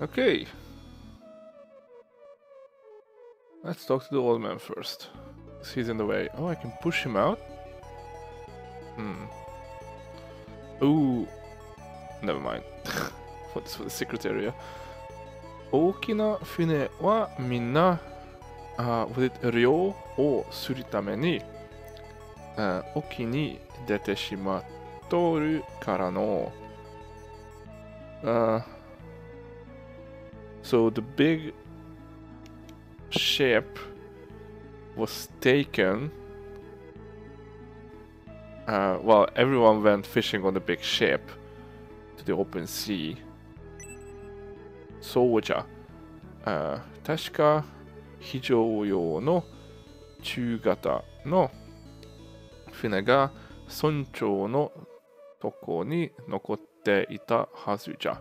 Okay. Let's talk to the old man first. He's in the way. Oh, I can push him out? Hmm. Ooh. Never mind. What's for the secretary? Okina fune wa minna was it ryo o suru tame ni oki ni dete shimattoru kara no. So the big ship was taken. Well, everyone went fishing on the big ship to the open sea. Soja. Tashika hijou-you no chugata no fune ga sonchou no toko ni nokotte ita hazu ja.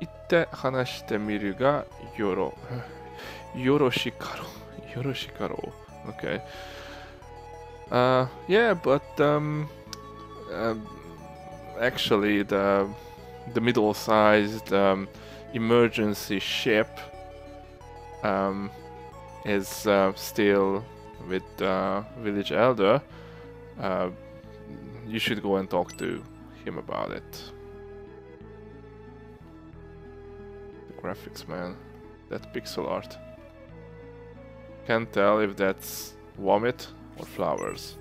Itte hanashite miru ga yoroshikaro. Yoroshikaro. Okay. Yeah, but actually the middle-sized emergency ship is still with village elder. You should go and talk to him about it. The graphics, man, that pixel art. Can't tell if that's vomit or flowers.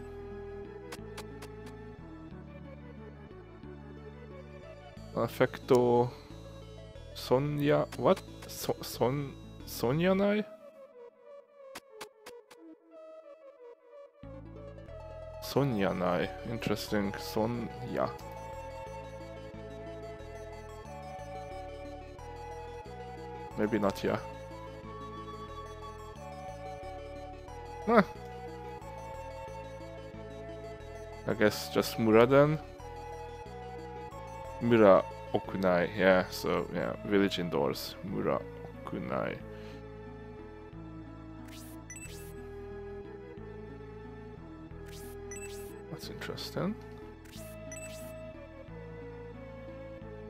Anafecto Sonia. What? Sonyanai? Sonyanai. Interesting. Sonya. Maybe not, yeah. Huh. I guess just Mura then. Mura Okunai, yeah, so yeah, village indoors. Mura Okunai. That's interesting.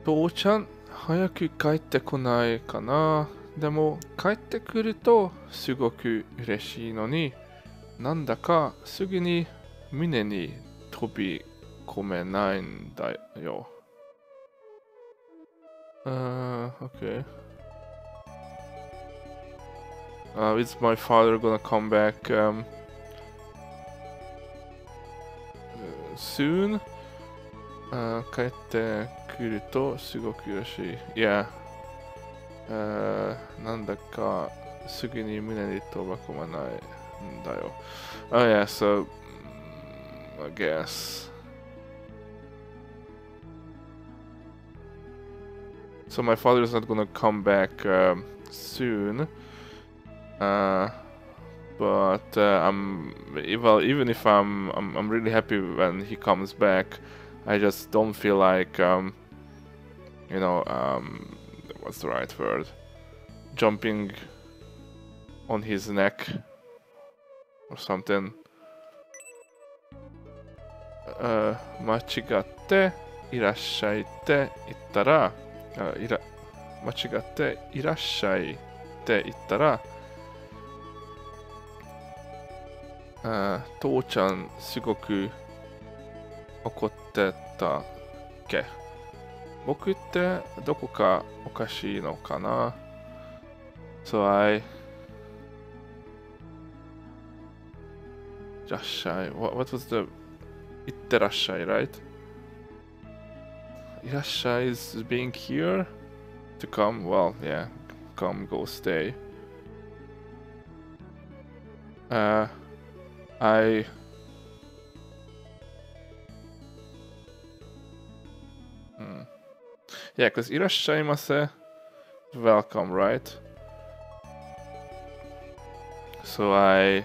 Tōchan, hayaku kaette konai kana. Demo kaette kuru to sugoku ureshii no ni. Nanda ka sugu ni mune ni tobi komenai ndayo. Okay. Is my father gonna come back soon? Kaette kuru to sugoku ureshii. Yeah. Nanda ka sugu ni mune ni toba komenai ndayo. Oh yeah, so I guess. So my father is not gonna come back soon, but even if I'm really happy when he comes back, I just don't feel like you know, what's the right word? Jumping on his neck or something. Machigatte irashaite ittara. Machigatte irashaite ittara. Tōchan sugoku okotte ta ke. Boku tte doko ka okashii no kana. So I. Irashai. What was the. Itterashai, right? Irashai is being here to come. Well, yeah, come, go, stay. Yeah, because Irashai mase welcome, right? So I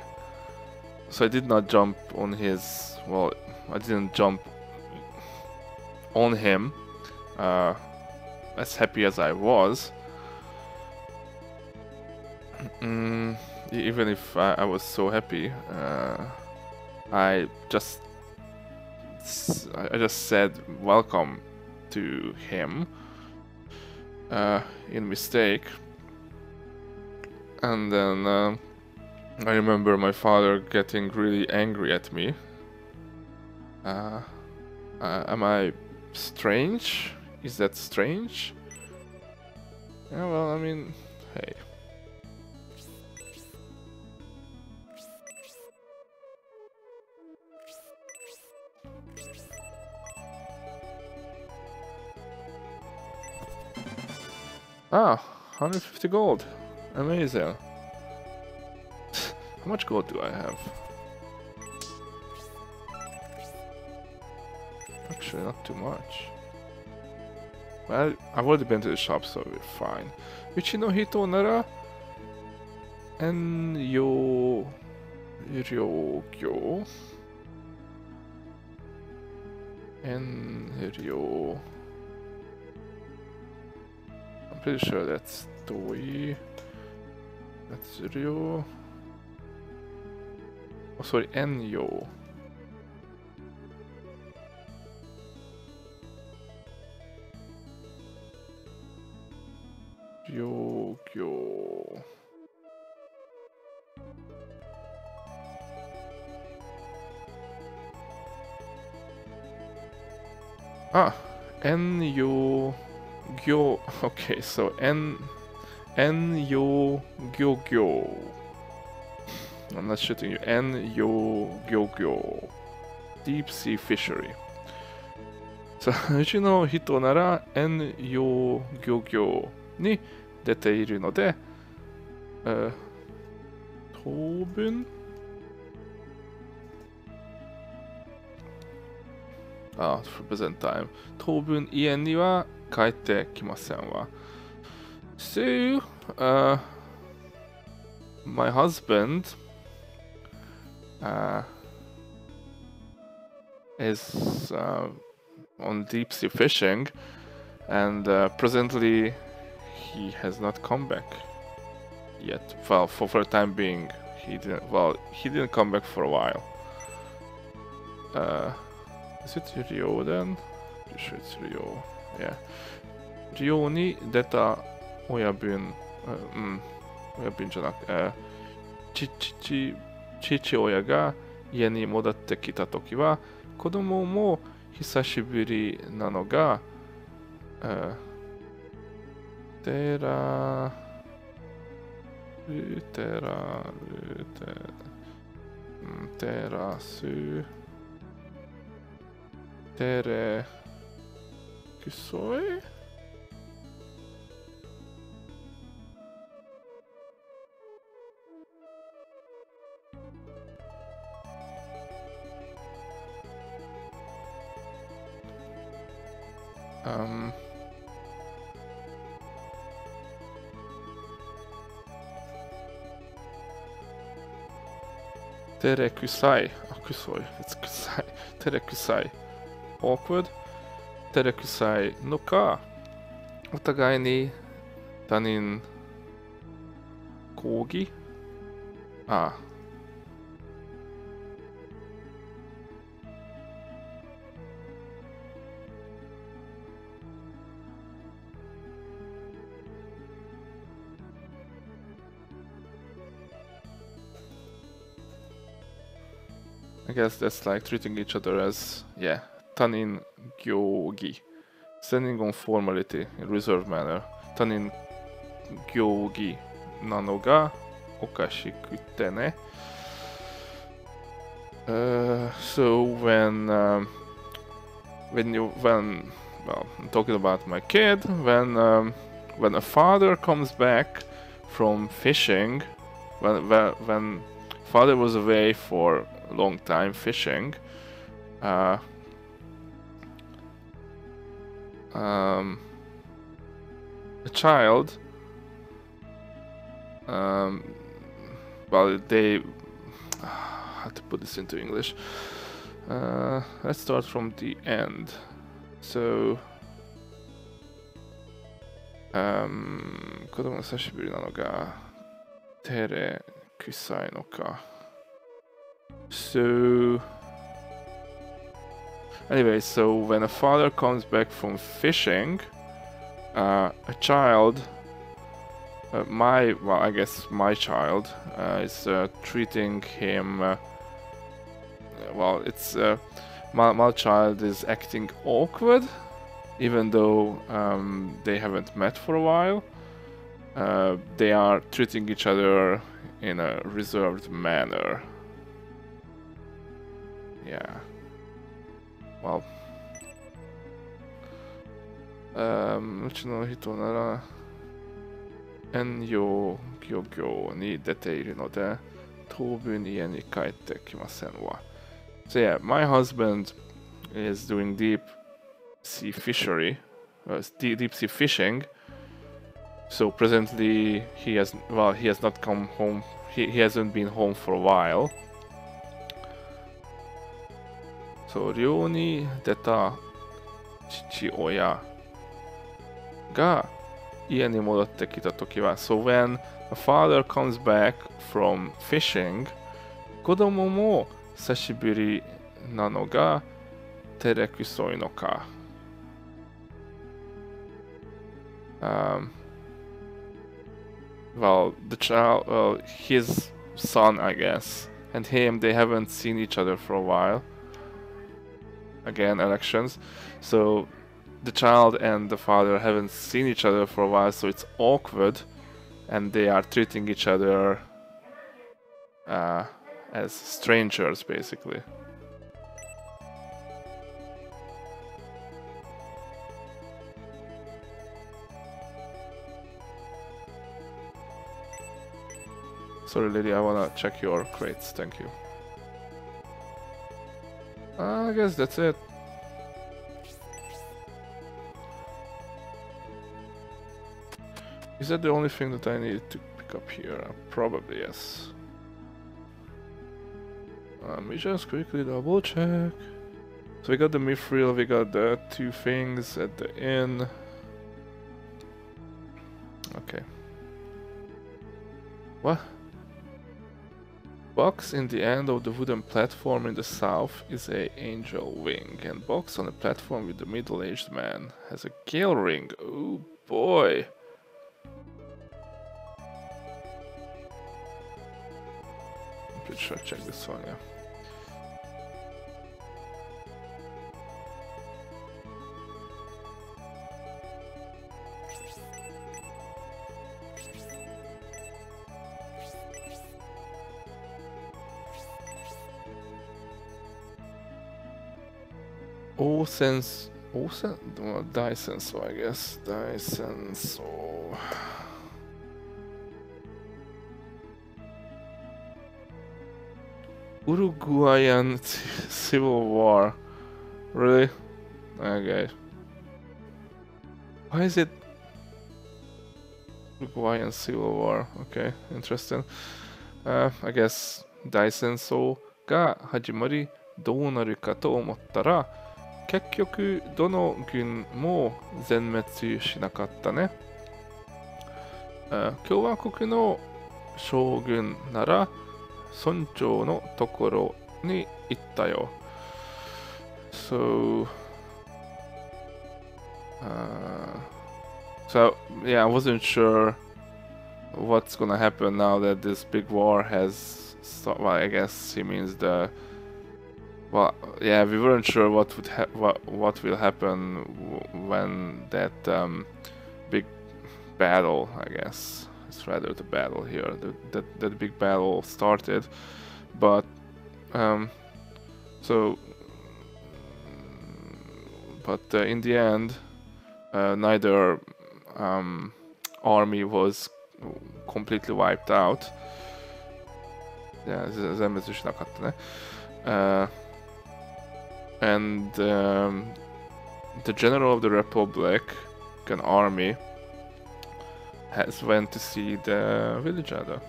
did not jump on his. Well, I didn't jump on him, as happy as I was. Even if I was so happy, I just said welcome to him. in mistake. And then I remember my father getting really angry at me. Am I strange? Is that strange? Yeah, well, I mean, hey. Ah, 150 gold. Amazing. How much gold do I have? Actually, not too much. Well, I've already been to the shop, so we're fine. Michino hito nara enyo ryokyo enryo. I'm pretty sure that's Doi. That's Ryo. Oh, sorry, Enyo. Ryokyo. Ah, Enyo. Gyo, okay, so N-Yo Gyo Gyo. I'm not shooting you. N-Yo Gyo Gyo. Deep sea fishery. So, Uchino hito nara N-Yo Gyo Gyo ni deteiru no de Tobun? Ah, for present time. Tobun ien ni wa kaete kimasen wa. So, my husband is on deep sea fishing, and presently he has not come back yet. Well, for the time being, he didn't. Well, he didn't come back for a while. Is it Ryo then? I'm pretty sure it's Ryo. Yeah. Ryo ni deta oyabun. Oyabun janaku. Chichi oya ga ie ni modatte kita toki wa kodomo mo hisashiburi nano ga terasu tere Kusoi? Tere Kusai. Oh, Kusoi. It's Kusai. Tere Kusai. Awkward. 照れくさいのか、お互いに他人抗議？ああ。I guess that's like treating each other as, yeah. Tanin Gyogi, standing on formality in reserved manner. Tanin Gyogi nanoga okashikute ne. So when I'm talking about my kid, when a father comes back from fishing, when father was away for a long time fishing. A child, well, they, how to put this into English, let's start from the end. So, kodomo no sashiburi nano ga tere kusai no ka. So, anyway, so when a father comes back from fishing, a child, my child is treating him, my child is acting awkward, even though they haven't met for a while. They are treating each other in a reserved manner. Yeah. Well. So yeah, my husband is doing deep sea fishery, deep sea fishing. So presently he has, well, he has not come home, he hasn't been home for a while. So Ryoni deta chichioya ga ie ni modotte kita toki wa. So when a father comes back from fishing, kodomo mo sashiburi nano ga terekusoi no ka. Well, the child, his son, I guess, and him, they haven't seen each other for a while. Again, elections. So the child and the father haven't seen each other for a while, so it's awkward, and they are treating each other as strangers, basically. Sorry, lady, I wanna check your crates, thank you. I guess that's it. Is that the only thing that I need to pick up here? Probably, yes. Let me just quickly double check. So we got the mithril, we got the two things at the inn. Okay. What? Box in the end of the wooden platform in the south is a angel wing, and box on the platform with the middle-aged man has a gale ring. Oh boy! I'm pretty sure I checked this one, yeah. Daisenso, I guess. Daisenso. Uruguayan Civil War. Really? Okay. Why is it Uruguayan Civil War? Okay, interesting. I guess Daisenso ga hajimari dounaru ka to omottara. 結局どの軍も全滅しなかったね。共和国の将軍なら村長のところに行ったよ。So, yeah, I wasn't sure what's gonna happen now that this big war has started. Well, I guess he means the. Well, yeah, we weren't sure what would what will happen when that big battle, I guess it's rather the battle here, that big battle started. But in the end, neither army was completely wiped out. Yeah, and the general of the Republic, an army, has went to see the village elder,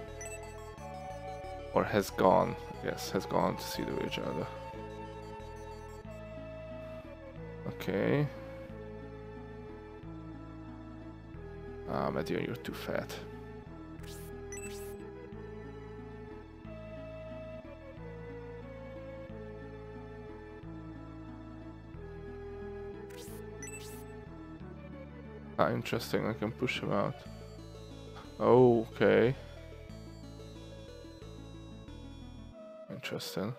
or has gone. Yes, has gone to see the village elder. Okay. Ah, Medion, you're too fat. Ah, interesting, I can push him out. Oh, okay. Interesting.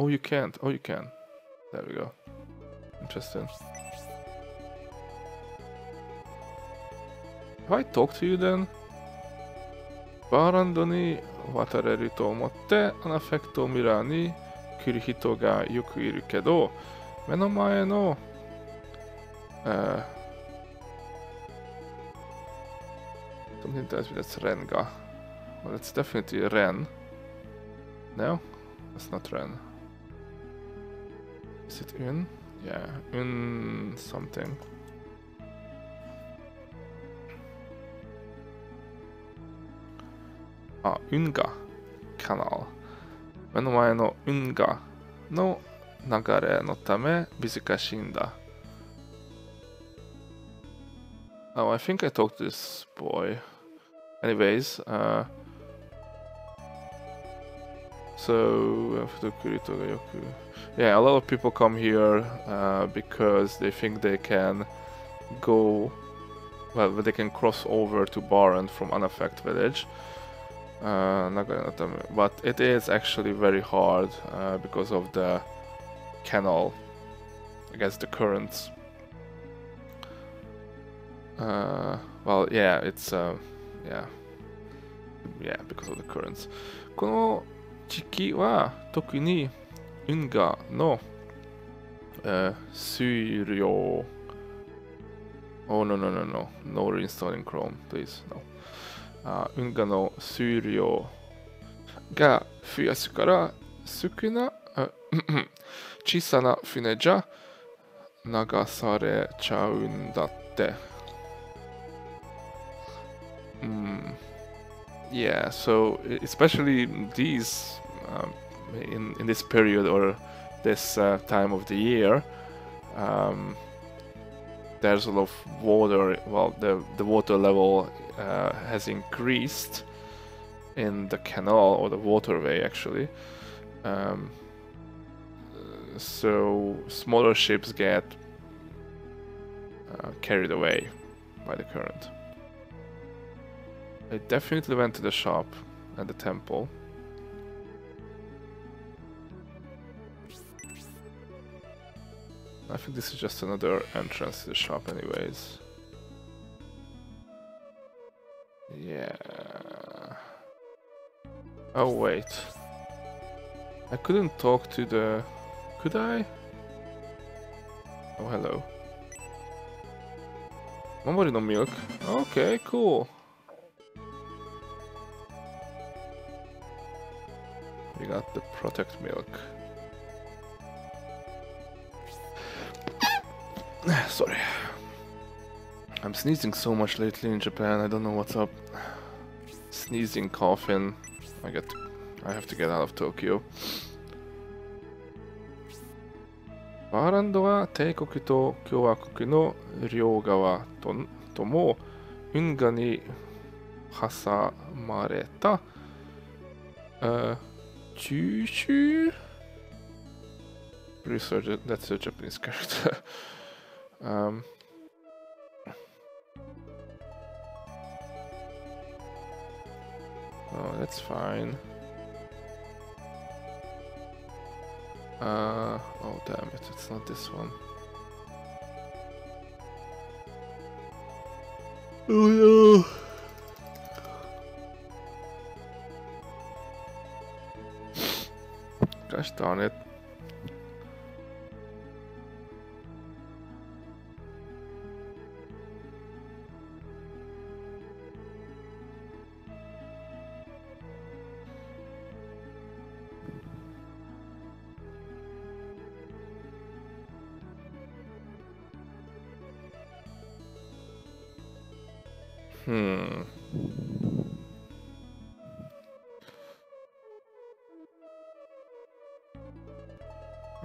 Oh, you can't. Oh, you can. There we go. Interesting. Have I talked to you then? Barand ni watareri to omotte Anafect mira ni kuru hito ga yoku iru kedo menomae no something tells me that's Renga. Well, it's definitely Ren. No? That's not Ren. Is it Un? Yeah, Un something. Ah, Unga Canal. Menomae no Unga no nagare no tame bizukashinda. Oh, I think I talked to this boy. Anyways, so yeah, a lot of people come here because they think they can go, well, they can cross over to Barand from Anafect Village. But it is actually very hard because of the canal against the currents. Well, yeah, it's yeah, because of the currents. この地域は特に運河の水量 Oh, no. No reinstalling Chrome, please. No. 運河の水量が増やすから少な小さな船じゃ流されちゃうんだって。Yeah, so especially these in this period or this time of the year, there's a lot of water. Well, the water level has increased in the canal or the waterway actually. So smaller ships get carried away by the current. I definitely went to the shop at the temple. I think this is just another entrance to the shop anyways. Yeah. Oh wait. I couldn't talk to the... Could I? Oh, hello. Mamori no milk. Okay, cool. We got the protect milk. Sorry. I'm sneezing so much lately in Japan, I don't know what's up. Sneezing, coughing. I have to get out of Tokyo. Barand wa teikoku to kyowakuku no ryogawa to mo unga ni hasamareta Kyushu? Research, that's a Japanese character. Oh, that's fine. Oh damn it, it's not this one. Oh no! Gosh darn it.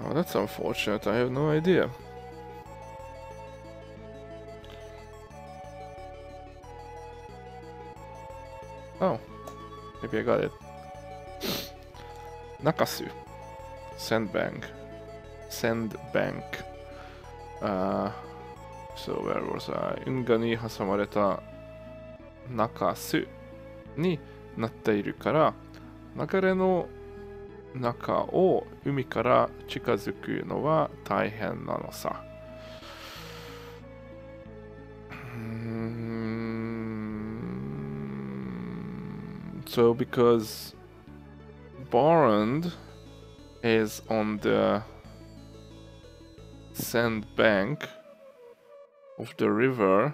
Oh, that's unfortunate. I have no idea. Oh, maybe I got it. Nakasu, Sandbank, So where was I? Unga ni hasamareta nakasu ni natteiru kara, nakare no naka o umi kara chikazuku no wa taihen nano sa. So because Barand is on the sand bank of the river,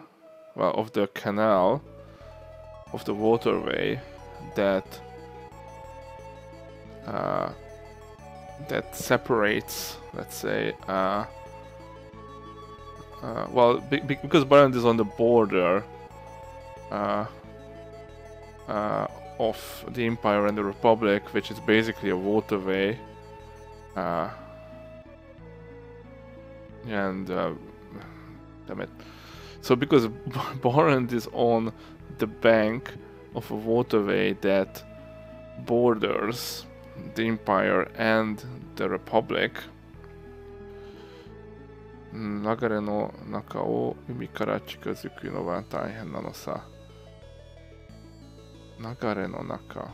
well, of the canal, of the waterway that that separates, let's say, because Barand is on the border of the Empire and the Republic, which is basically a waterway, damn it. So because Barand is on the bank of a waterway that borders the Empire and the Republic, nagare no naka o umi kara chikazuku no wa taihen nano sa. Nagare no naka.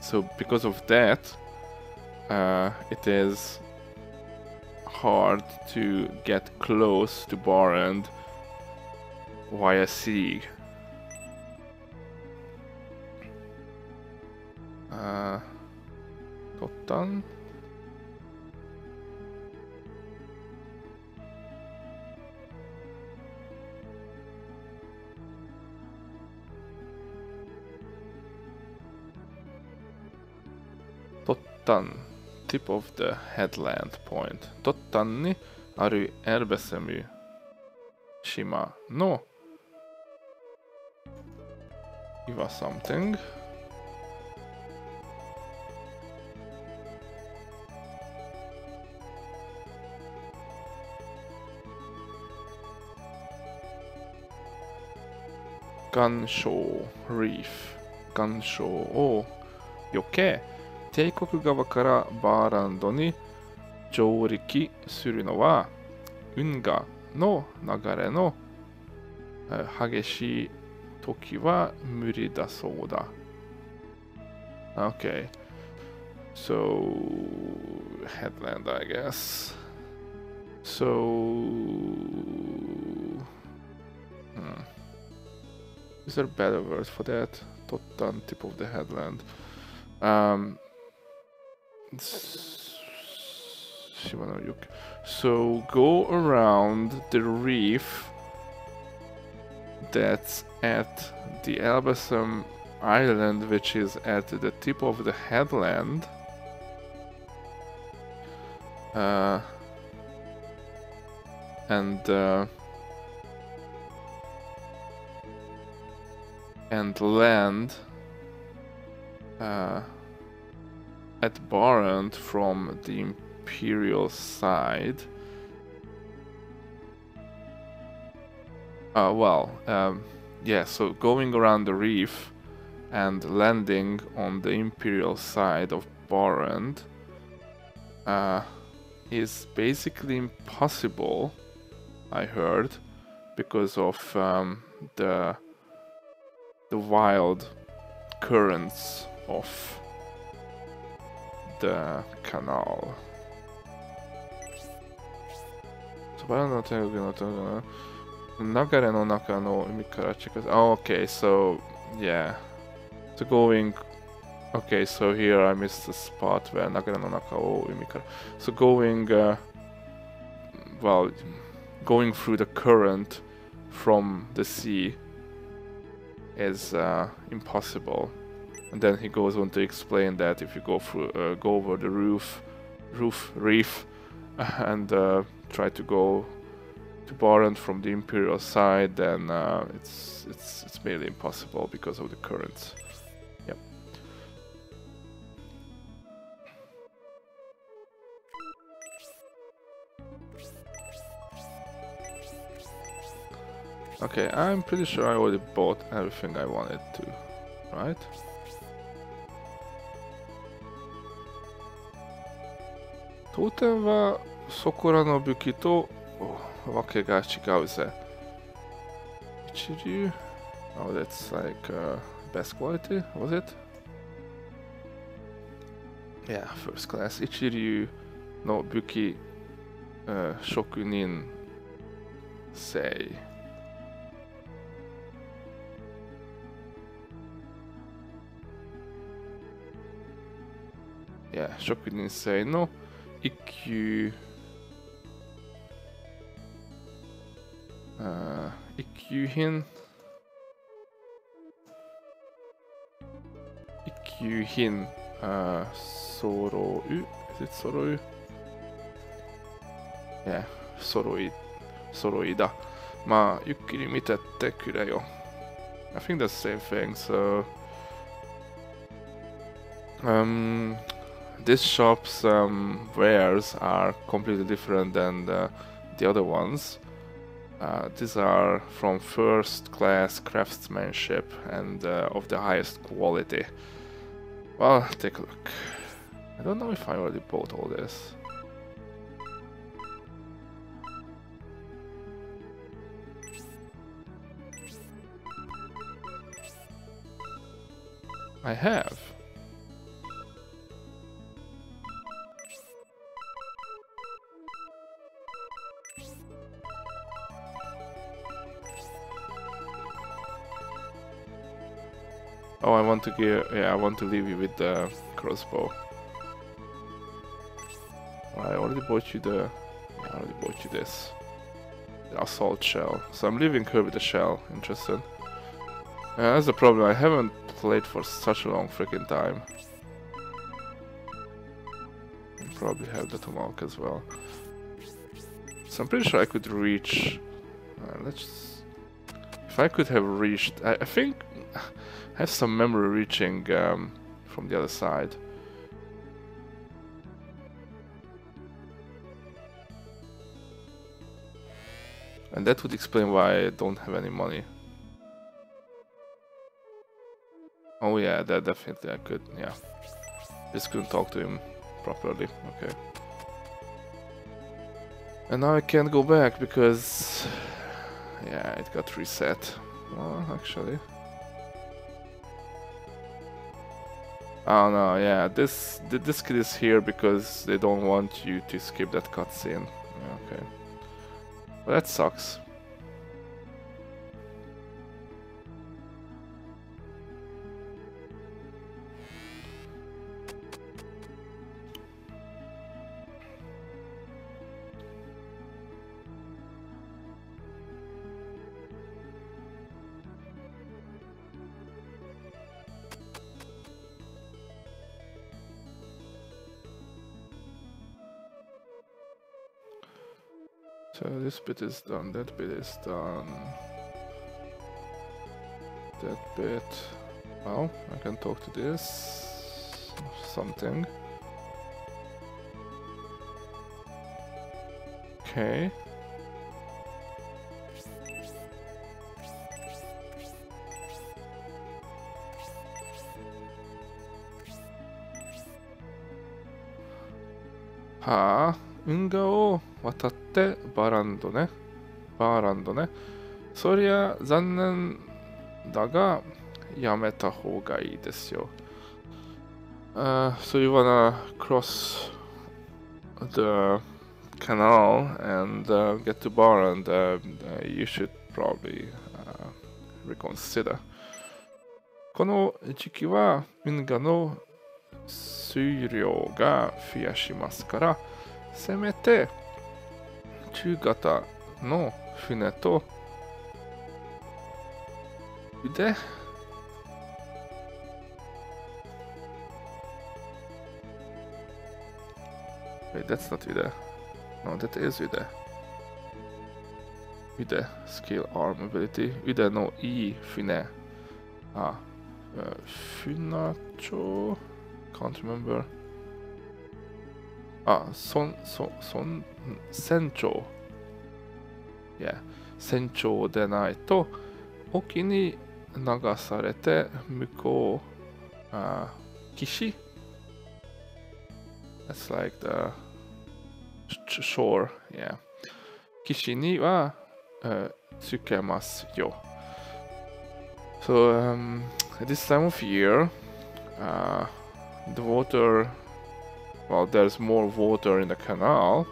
So because of that, it is hard to get close to Barand via sea. Gotan. Tottan, tip of the headland point. Tottan ni aru erbesemu shima no iwa something. Gansho Reef. Gansho o yoke. 帝国側からバーランドに上陸するのは運河の流れの激しい時は無理だそうだ。Okay, so headland, I guess. Is there a better word for that? Tottan tip of the headland. So go around the reef that's at the Elbasum Island, which is at the tip of the headland. And land at Barand from the Imperial side. Yeah, so going around the reef and landing on the Imperial side of Barand is basically impossible, I heard, because of the wild currents of the canal. Okay, so yeah. So going, okay, so here I missed the spot where nagare no naka o umi kara. So going going through the current from the sea is impossible. And then he goes on to explain that if you go through, go over the reef, and try to go to Barand from the Imperial side, then it's merely impossible because of the currents. Yep. Okay, I'm pretty sure I already bought everything I wanted to, right? Totem wa Sokura no Buki to wake ga chigau ze. Ichiryu. Oh, that's like best quality, was it? Yeah, first class. Ichiryu no Buki Shokunin Sei. Yeah, Shokunin Sei no Ikkyu. Ikkyuhin. Ikkyuhin Sorou. Is it Sorou? Yeah, Soroi. Soroida. Ma yukkiri mitette kureyo. I think that's the same thing, so. This shop's wares are completely different than the other ones. These are from first-class craftsmanship and of the highest quality. Well, take a look. I don't know if I already bought all this. I have. Oh, I want to give. Yeah, I want to leave you with the crossbow. I already bought you the. I already bought you this. The assault shell. So I'm leaving her with the shell. Interesting. That's the problem. I haven't played for such a long freaking time. I probably have the tomahawk as well. So I'm pretty sure I could reach. Let's. If I could have reached. I think. I have some memory reaching from the other side. And that would explain why I don't have any money. Oh yeah, that definitely I could, yeah. Just couldn't talk to him properly, okay. And now I can't go back because... yeah, it got reset. Well, actually... oh no, yeah, this kid is here because they don't want you to skip that cutscene. Okay. Well, that sucks. So this bit is done, that bit is done, that bit, well, I can talk to this, something. Okay. Ha, Ungao. Watatte Barand ne? Barand ne? Soria zannen daga yameta houga ii desu yo. So you wanna cross the canal and get to Barand. You should probably reconsider. Kono jiki wa minga no suiryo ga fuyashimasu kara, semete 中型の船と腕Wait, that's not Ude. No, that is Ude. Ude, skill, arm, ability. Ude no I, Fune. Ah, Funacho? Can't remember. Ah, Sencho. Yeah, 船長でないと沖に流されて向こう、岸 That's like the shore, yeah. 岸にはつけますよ。So at this time of year, the water, well, there's more water in the canal,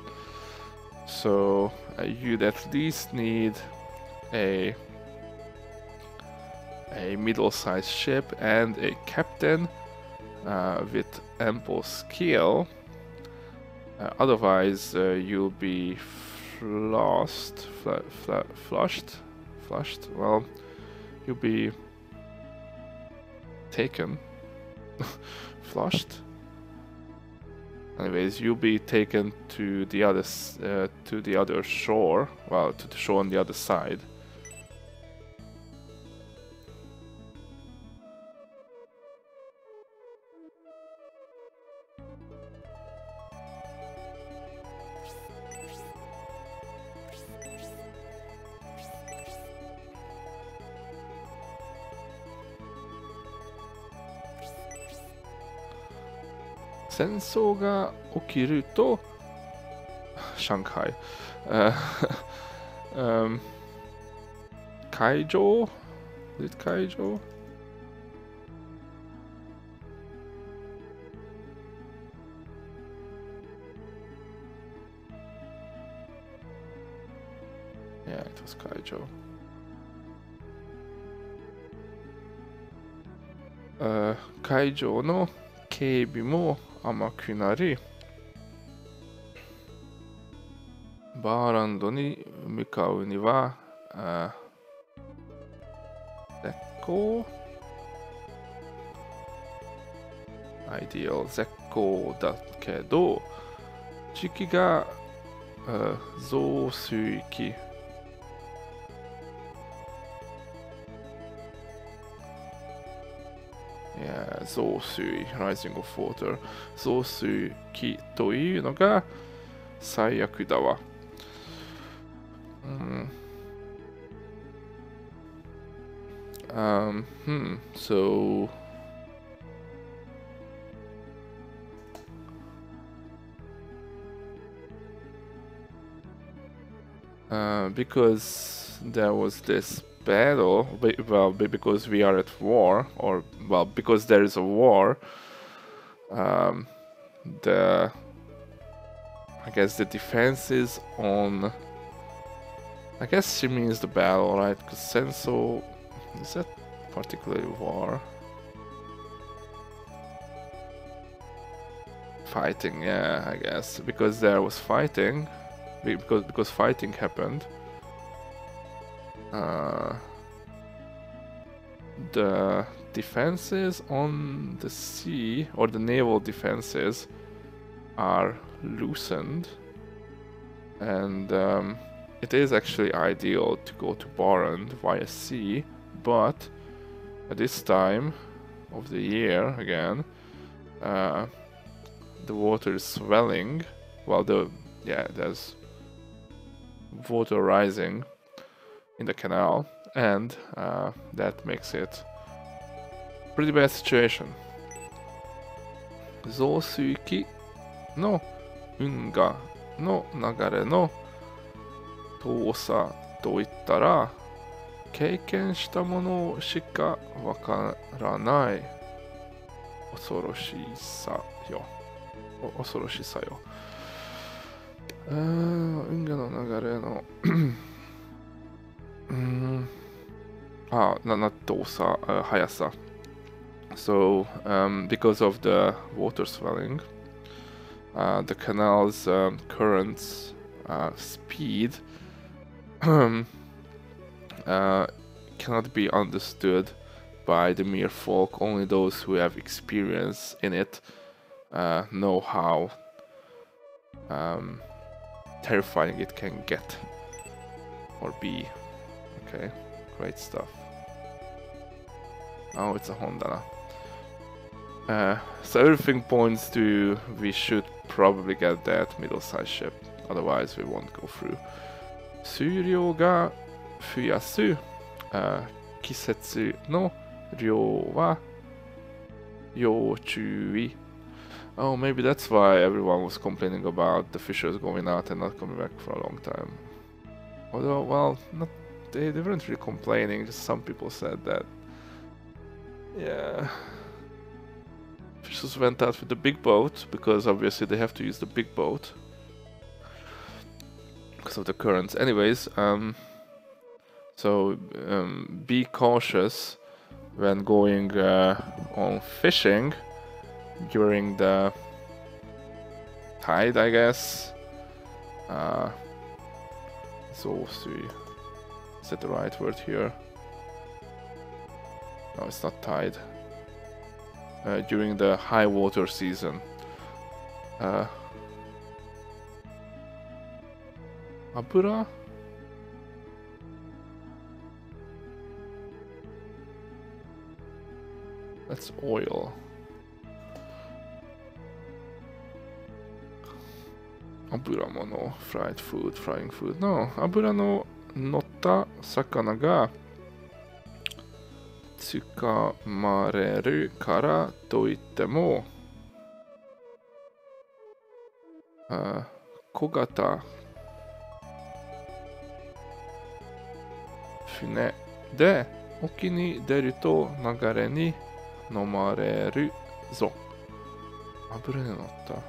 so you'd at least need a middle-sized ship and a captain with ample skill. Otherwise, you'll be flushed. Well, you'll be taken. Flushed. Anyways, you'll be taken to the other shore. Well, to the shore on the other side.戦争が起きると、Shanghai、海上、海上、yeah, it was 海上、海上の警備も甘くなり、バーランドに向かうには、絶好、アイディアル絶好だけど、時期が増水期。増水 rising of water 増水期というのが最悪だわ。So because there was this battle, well, because we are at war, or well, because there is a war, I guess the defenses on, I guess she means the battle, right? Because Senso, is that particularly war? Fighting, yeah, I guess, because there was fighting, because fighting happened. The defenses on the sea, or the naval defenses, are loosened, and it is actually ideal to go to Barand via sea, but at this time of the year again, the water is swelling, well, there's water rising in the canal, and that makes it pretty bad situation. Zōsuiki no unga no nagare no tōsa to ittara keiken shita mono shika wakaranai osoroshisa yo. Unga no nagare no 速さ. So, because of the water swelling, the canal's current's speed cannot be understood by the mere folk. Only those who have experience in it know how terrifying it can get or be. Okay, great stuff. Oh, it's a Honda. So everything points to we should probably get that middle-sized ship, otherwise we won't go through. 水量が Fuyasu, Kisetsu no Ryo wa Yochui. Oh, maybe that's why everyone was complaining about the fishers going out and not coming back for a long time. Although, well, not, they weren't really complaining, just some people said that. Yeah. Fishers went out with the big boat, because obviously they have to use the big boat. Because of the currents. Anyways, so be cautious when going on fishing during the tide, I guess. So see, is that the right word here? No, it's not tide. During the high water season. Abura? That's oil. Abura mono, fried food, frying food. No, abura no notta sakana ga tsukamareru kara toitte mo kogata fune de oki ni deru to nagare ni nomareru zo. Abura no notta.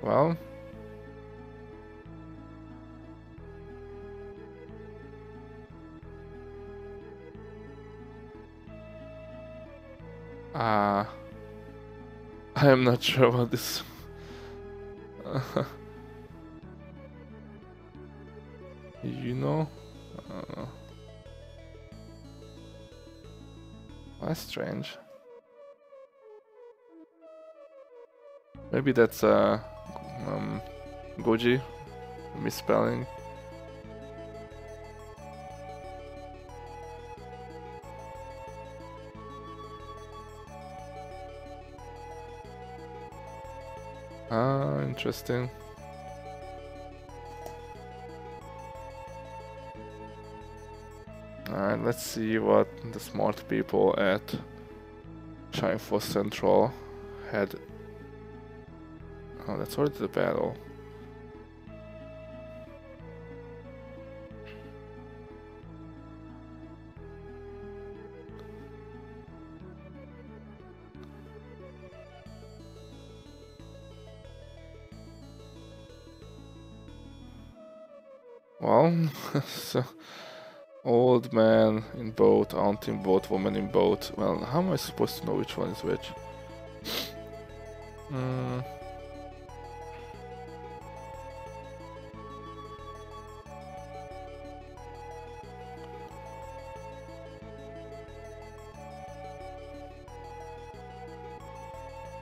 Well, I am not sure about this. You know? I don't know. That's strange. Maybe that's Goji, misspelling. Ah, interesting. Alright, let's see what the smart people at Shining Force Central had. Oh, that's already the battle. Well, so old man in boat, aunt in boat, woman in boat. Well, how am I supposed to know which one is which?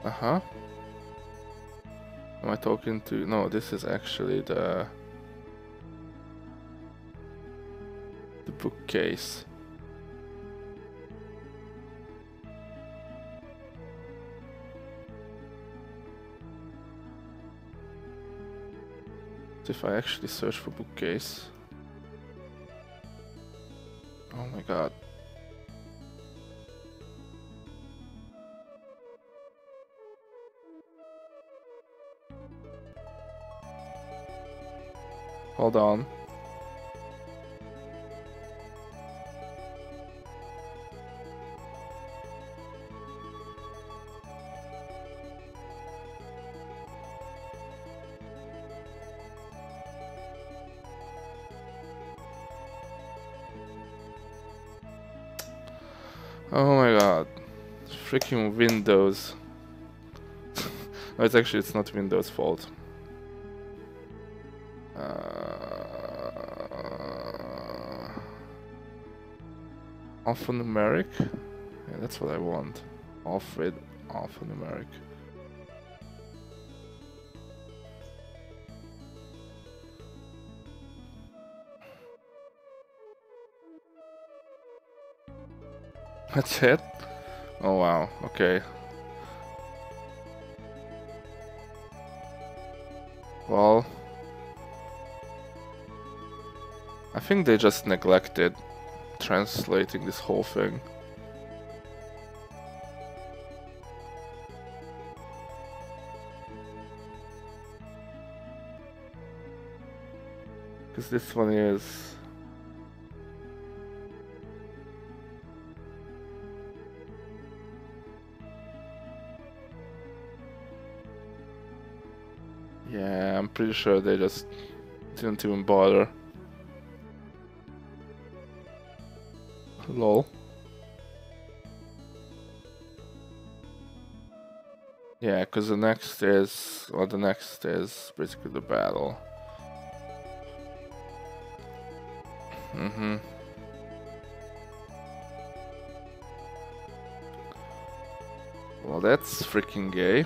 Uh-huh. Am I talking to... No, this is actually the bookcase. If I actually search for bookcase... Oh my god. Hold on. Oh my god. Freaking Windows. No, it's actually, it's not Windows' fault. Alphanumeric? Yeah, that's what I want. Off with alphanumeric. That's it? Oh wow, okay. Well, I think they just neglected translating this whole thing. Because this one is... yeah, I'm pretty sure they just didn't even bother. Lol. Yeah, because the next is... well, the next is basically the battle. Mm-hmm. Well, that's freaking gay.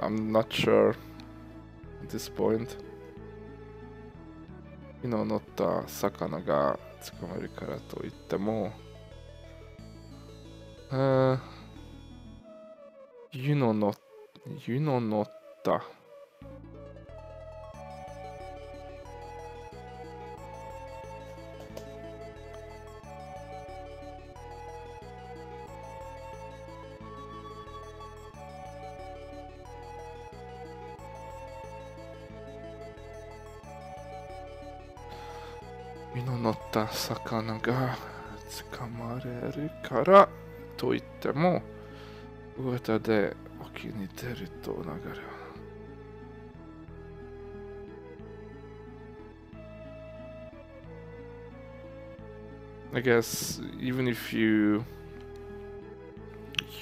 I'm not sure at this point. You know, not sakana ga tsukumaru kara to itte mo. You know, notta. You know, notta sakana ga tsukumaru kara. といっても、ウエタで沖に出ると流れは。 I guess even if you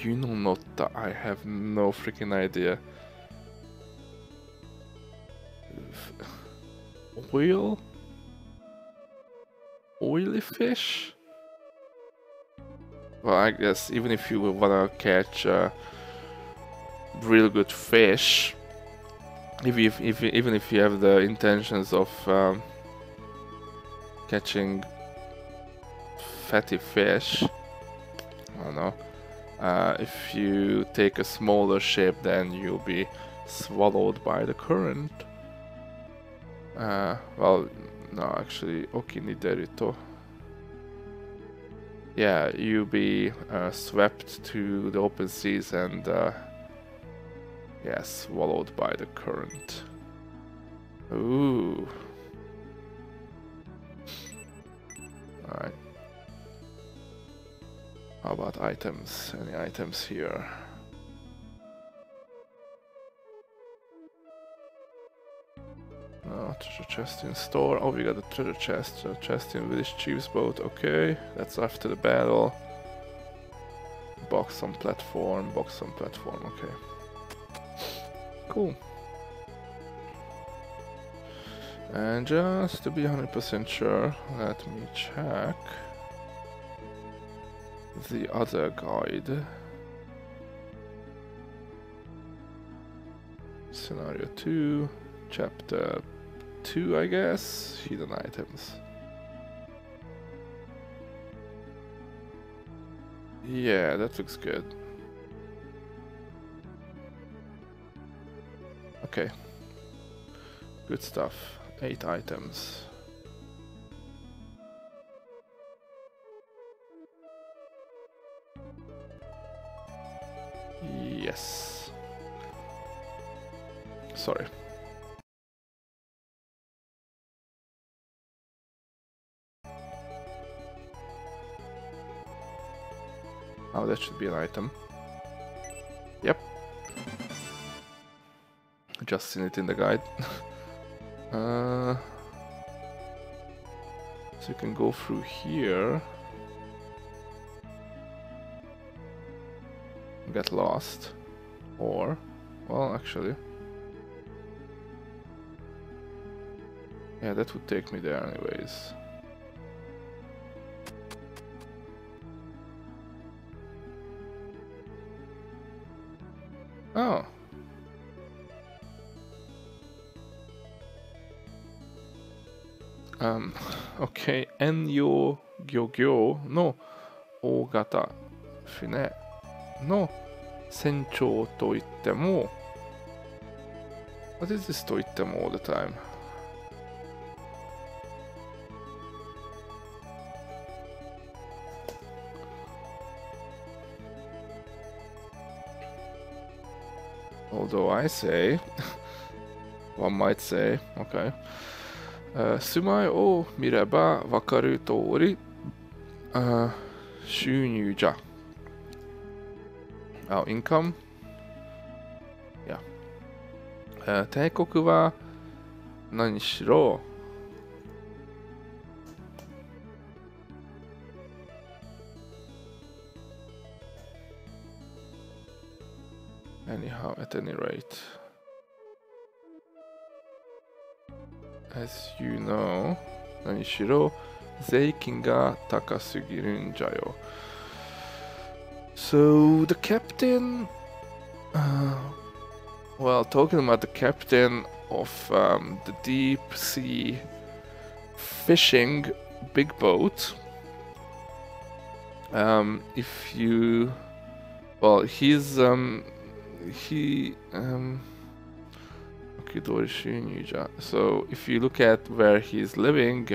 know not that I have no freaking idea. Oil? Oily fish? Well, I guess even if you wanna catch real good fish, even if you have the intentions of catching fatty fish, I don't know. If you take a smaller ship, then you'll be swallowed by the current. Well, no, actually, oki ni deru to. Yeah, you'll be swept to the open seas and yeah, swallowed by the current. Ooh. Alright. How about items? Any items here? No, treasure chest in store. Oh, we got a treasure chest. Treasure chest in village chief's boat. Okay, that's after the battle. Box on platform. Box on platform. Okay. Cool. And just to be 100% sure, let me check the other guide. Scenario 2. Chapter 2, I guess. Hidden items. Yeah, that looks good. Okay. Good stuff. 8 items. Yes. Sorry. Oh, that should be an item. Yep. Just seen it in the guide. So you can go through here. Get lost. Or, well, actually. Yeah, that would take me there anyways. Oh. Okay, Enyo Gyogyo no Ogata Shine no Senchou to itte mo. What is this to itte mo all the time? Although I say, one might say, okay. Sumai o mireba wakaru toori shūnyū ja. Our income. Yeah. Teikoku wa nani shiro. Anyhow, at any rate. As you know, nani shiro, zeikin ga takasugirun ja yo. So the captain, well, talking about the captain of the deep sea fishing big boat, if you, well, he's, he, so if you look at where he's living,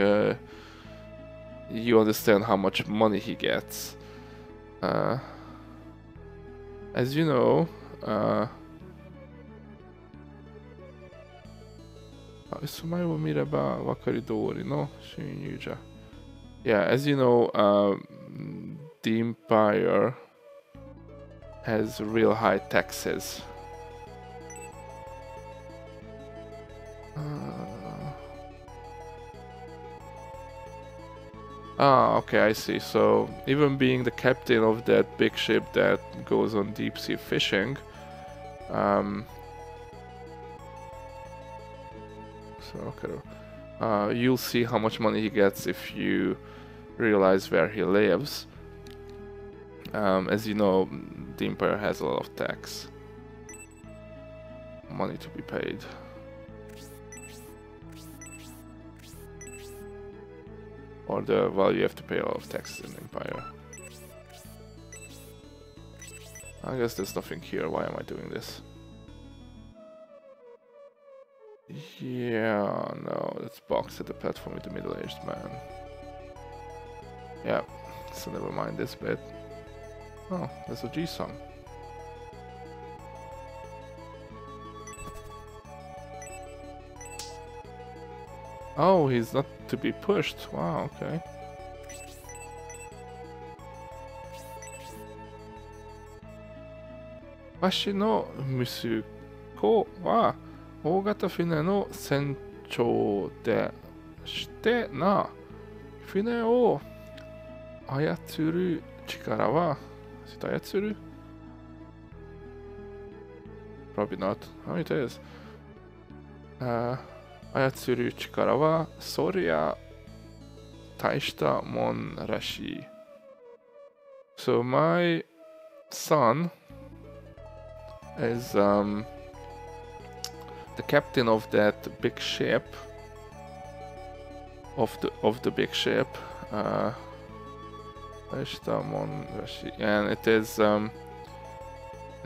you understand how much money he gets. As you know, yeah, as you know, the Empire has real high taxes. Ah, okay, I see. So, even being the captain of that big ship that goes on deep sea fishing, so, okay, you'll see how much money he gets if you realize where he lives. As you know, the Empire has a lot of tax money to be paid. Or the, well, you have to pay a lot of taxes in the Empire. I guess there's nothing here. Why am I doing this? Yeah, no, that's boxed at the platform with the middle-aged man. Yeah, so never mind this bit. Oh, there's a G-Song. Oh, he's not to be pushed. Wow, okay. Washi no musuko wa ogata fune no senchou deshite na fune o ayatsuru chikara wa. Is it ayatsuru? Probably not. Oh, it is. Ayatsuru chikara wa soria taishita mon rashii. So my son is the captain of that big ship, of the big ship, taishita mon rashii, and it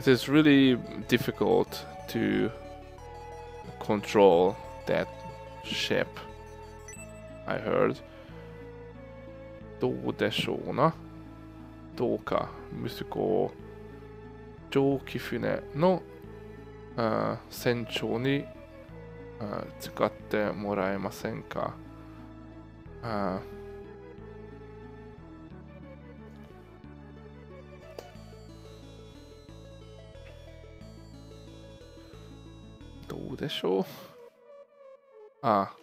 is really difficult to control that ship, I heard. Dou deshou na? Dou ka musuko jouki fune no senchou ni tsukatte moraemasen ka? Dou deshou? Ah,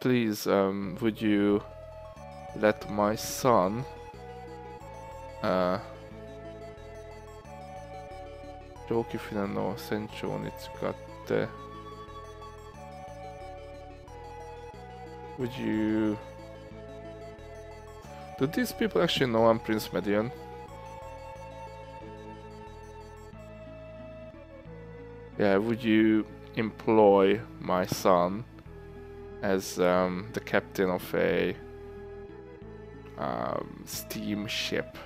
please, would you let my son Joki Funa no Senchou ni tsukatte Would you... Do these people actually know I'm Prince Medion? Yeah, would you employ my son as the captain of a steamship?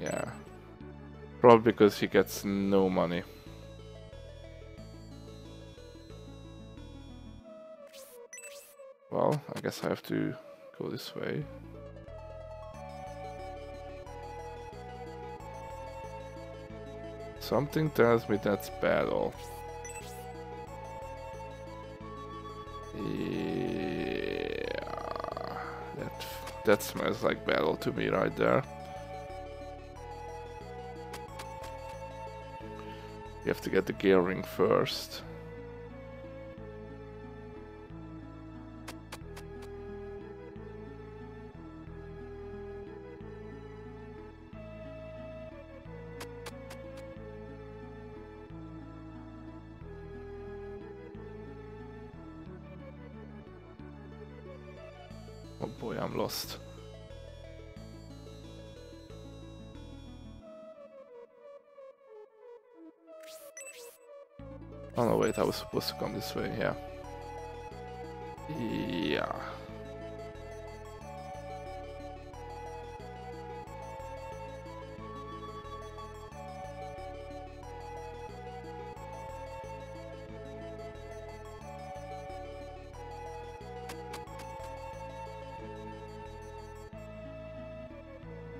Yeah, probably because he gets no money. Well, I guess I have to go this way. Something tells me that's battle. Yeah, that smells like battle to me right there. You have to get the gear ring first. Oh boy, I'm lost. Oh no, wait, I was supposed to come this way, yeah. Yeah.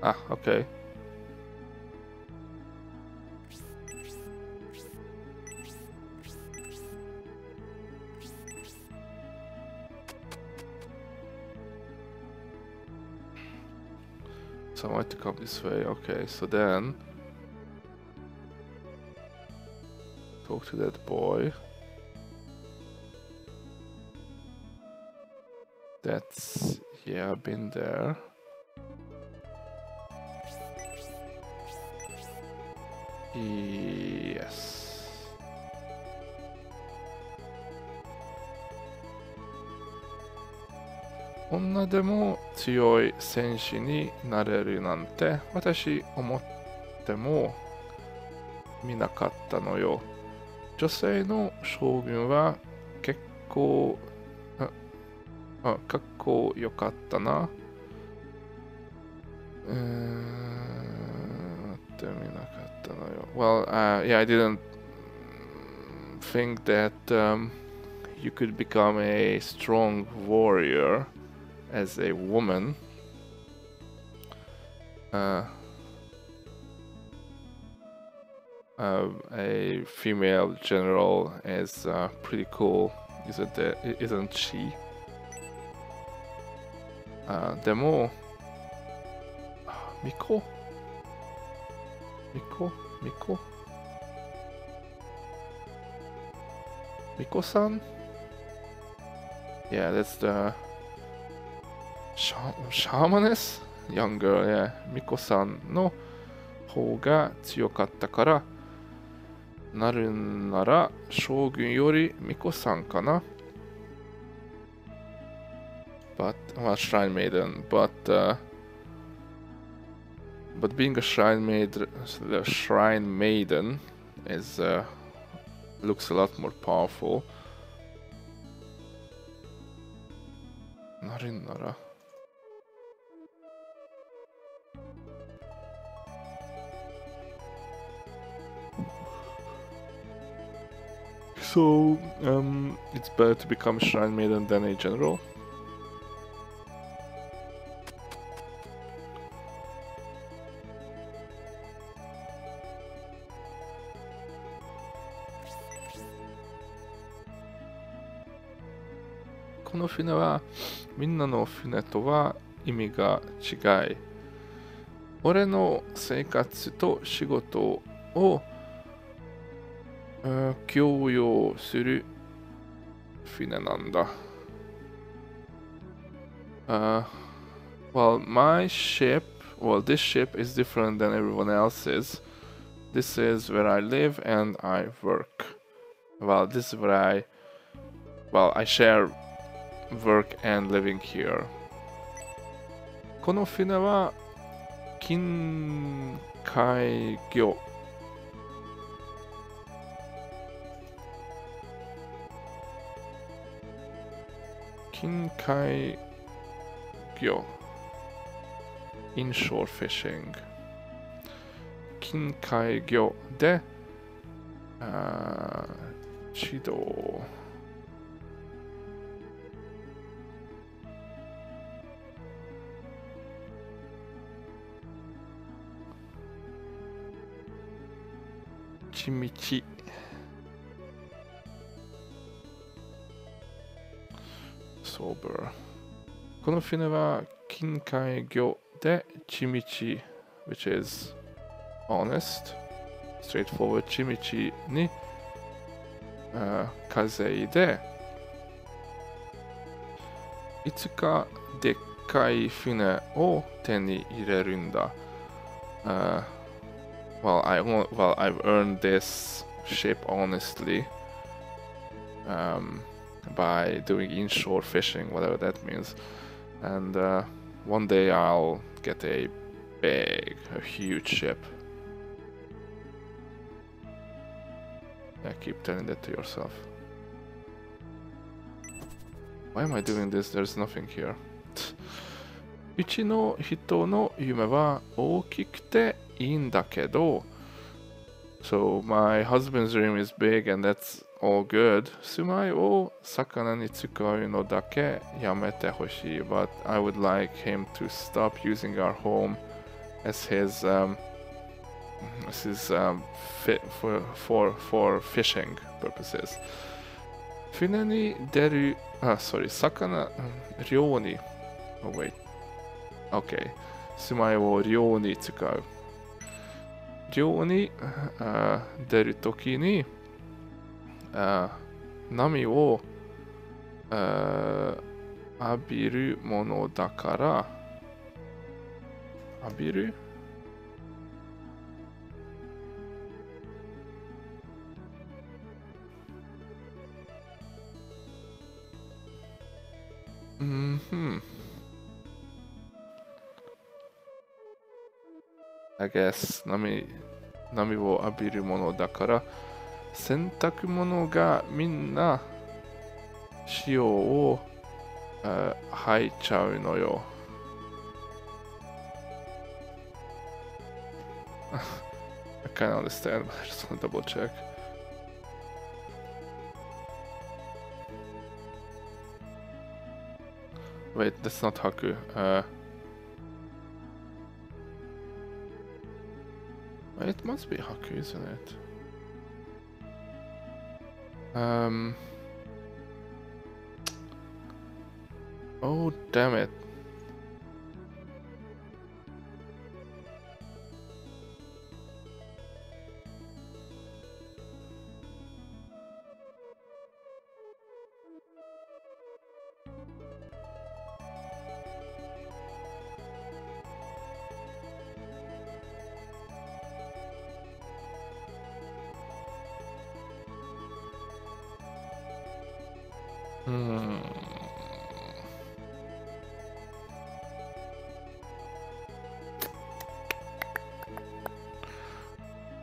Ah, okay. So I want to come this way, okay, so then... Talk to that boy. That's... yeah, I've been there. Yes. Onna demo tsuyoi senshi ni nareru nante watashi omotte mo minakatta no yo. Josei no shogun wa kekkou kakkou yokatta na. Well, yeah, I didn't think that you could become a strong warrior as a woman. A female general is pretty cool, isn't she? Demo... Miko? Miko? Miko? Miko-san? Yeah, that's the... Shamaness? Young girl, yeah. Miko-san no hou ga tsuyokatta kara narun nara shogun yori Miko-san kana? But... well, Shrine Maiden, but being a shrine maid, the shrine maiden, is looks a lot more powerful. Narinara. So it's better to become a shrine maiden than a general. No fune wa minna no fune to wa imi ga chigai. Ore no seikatsu to shigoto o kyouyou suru fune nanda. Well, my ship, well, this ship is different than everyone else's This is where I live and I work. Well, this is where I... well, I share work and living here. Konofune wa kinkai gyo. Kinkai gyo. Inshore fishing. Kinkai gyo de Chido. Chimichi. Sober. Konofune wa kinkai gyo de chimichi, which is honest, straightforward. Chimichi ni kazei de itsuka dekkai fune o teni ireru nda. Well, I've earned this ship honestly by doing inshore fishing, whatever that means, and one day I'll get a big, a huge ship. Yeah, keep telling that to yourself. Why am I doing this? There's nothing here. Ichi no hito no yume wa ookikute ii n da kedo. So my husband's dream is big and that's all good. Sumai wo sakana ni tsukau no dake yamete hoshii. But I would like him to stop using our home as his fit for fishing purposes. Fune ni deru, sorry, sakana ryou ni. Oh wait. Okay. Sumai wo ryou ni tsukau. Ryou ni deru toki ni nami wo abiru mono dakara. Abiru? I guess nami wo abiru mono dakara sentaku mono ga minna shio wo haichau no yo. I kind of understand, but I just want to double check. Wait, that's not Haku. It must be Haku, isn't it? Oh, damn it.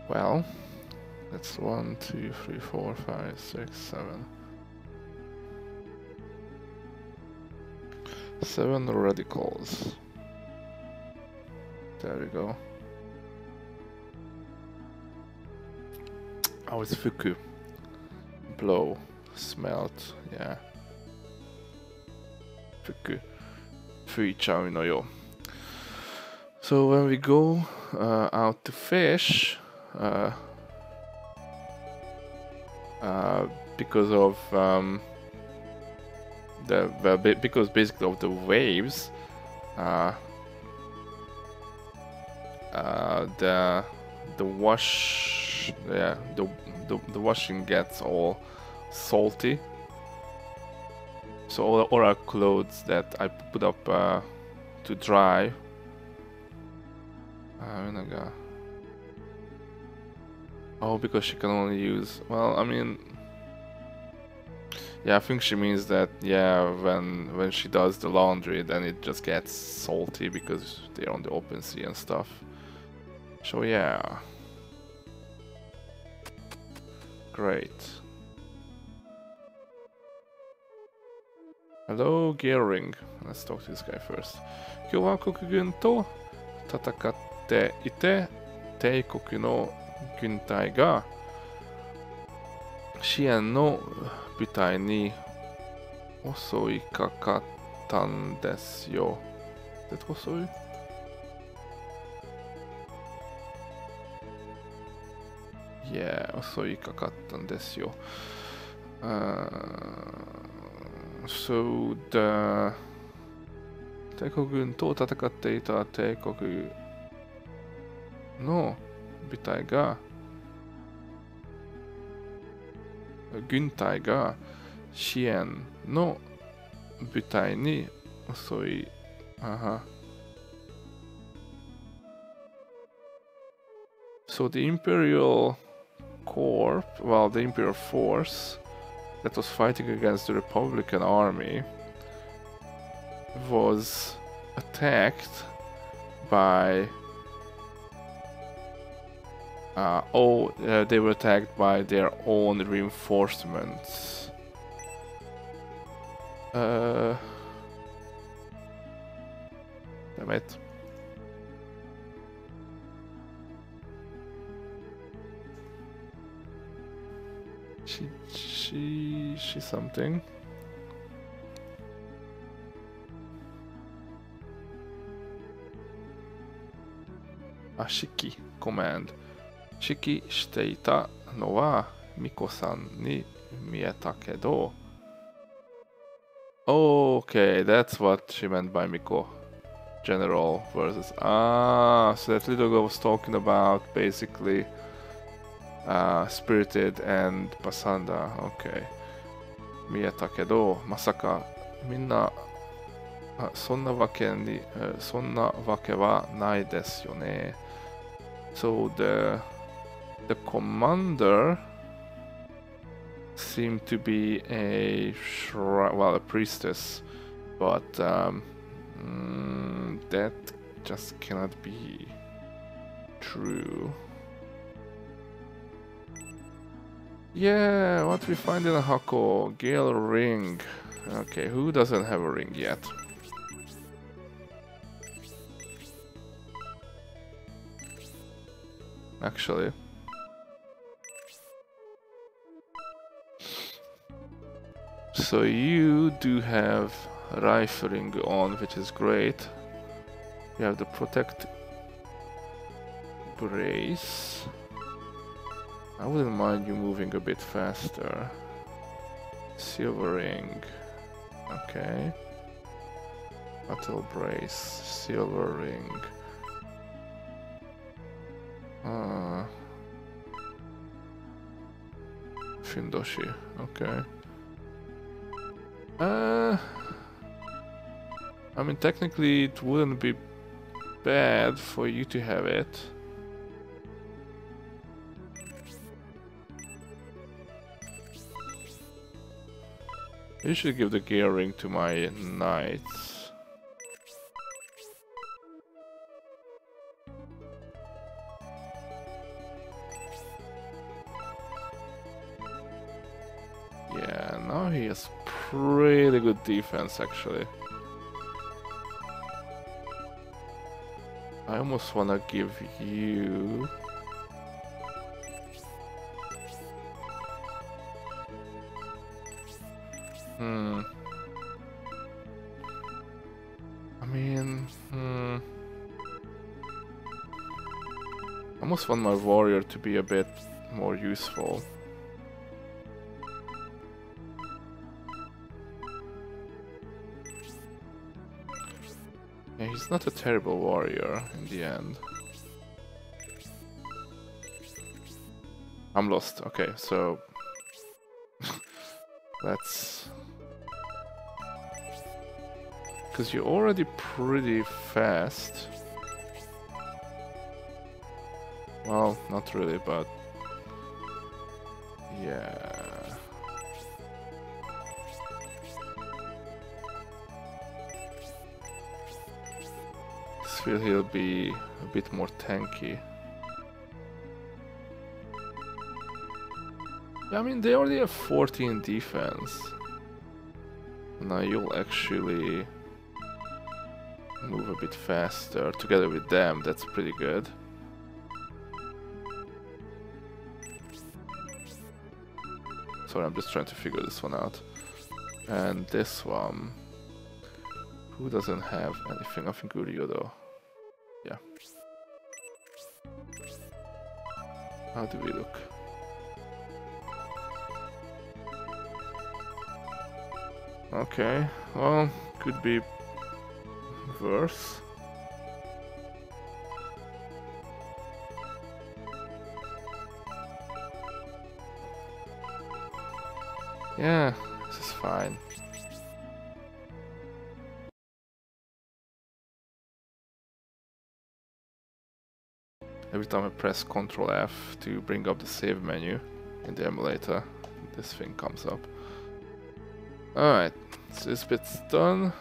Well, that's 1, 2, 3, 4, 5, 6, 7. 7 radicals. There we go. Oh, it's fuku. Blow. Smelt. Yeah. Fuku. Fuichau no yo. So when we go out to fish, because of because basically of the waves, the wash, yeah, the washing gets all salty. So all our clothes that I put up to dry. Oh, because she can only use... Well, I mean... Yeah, I think she means that, yeah, when she does the laundry, then it just gets salty because they're on the open sea and stuff. So, yeah. Great. Hello, Gearing. Let's talk to this guy first. Kyowa kokugunto tatakatte ite teikoku no guntai ga shien no butai ni osoi kakattan desu yo. Is that osoi? Yeah, osoi kakattan desu yo. So the Teikogun to tatakatte ita teikoku no butai ga guntai ga shien no butai ni osoi. Uh-huh. So the Imperial Corps, well, the Imperial Force that was fighting against the Republican army was attacked by... they were attacked by their own reinforcements. Damn it. She something. Ashiki command. Shiki shiteita no wa Miko-san ni mieta kedo. Okay, that's what she meant by Miko. General versus... Ah, so that little girl was talking about basically Spirited and Pasanda. Okay. Mieta kedo, masaka minna sonna wake ni sonna wake wa nai desu yo ne. So the commander seemed to be a a priestess, but that just cannot be true. Yeah, what we find in a Hako? Gale ring. Okay, who doesn't have a ring yet? Actually, so you do have rifling on, which is great. You have the protect brace. I wouldn't mind you moving a bit faster. Silver ring, okay. Battle brace, silver ring. Findoshi, okay. I mean, technically it wouldn't be bad for you to have it. You should give the gear ring to my knights. Really good defense, actually. I almost wanna give you... I almost want my warrior to be a bit more useful. He's not a terrible warrior in the end. I'm lost. Okay, so let's... Because you're already pretty fast. Well, not really, but feel he'll be a bit more tanky. Yeah, I mean, they already have 14 defense. Now you'll actually move a bit faster together with them. That's pretty good. Sorry, I'm just trying to figure this one out. And this one, who doesn't have anything? I think Uryu though. Yeah. How do we look? Okay, well, could be worse. Yeah, this is fine. Every time I press Ctrl F to bring up the save menu in the emulator, this thing comes up. Alright, so this bit's done.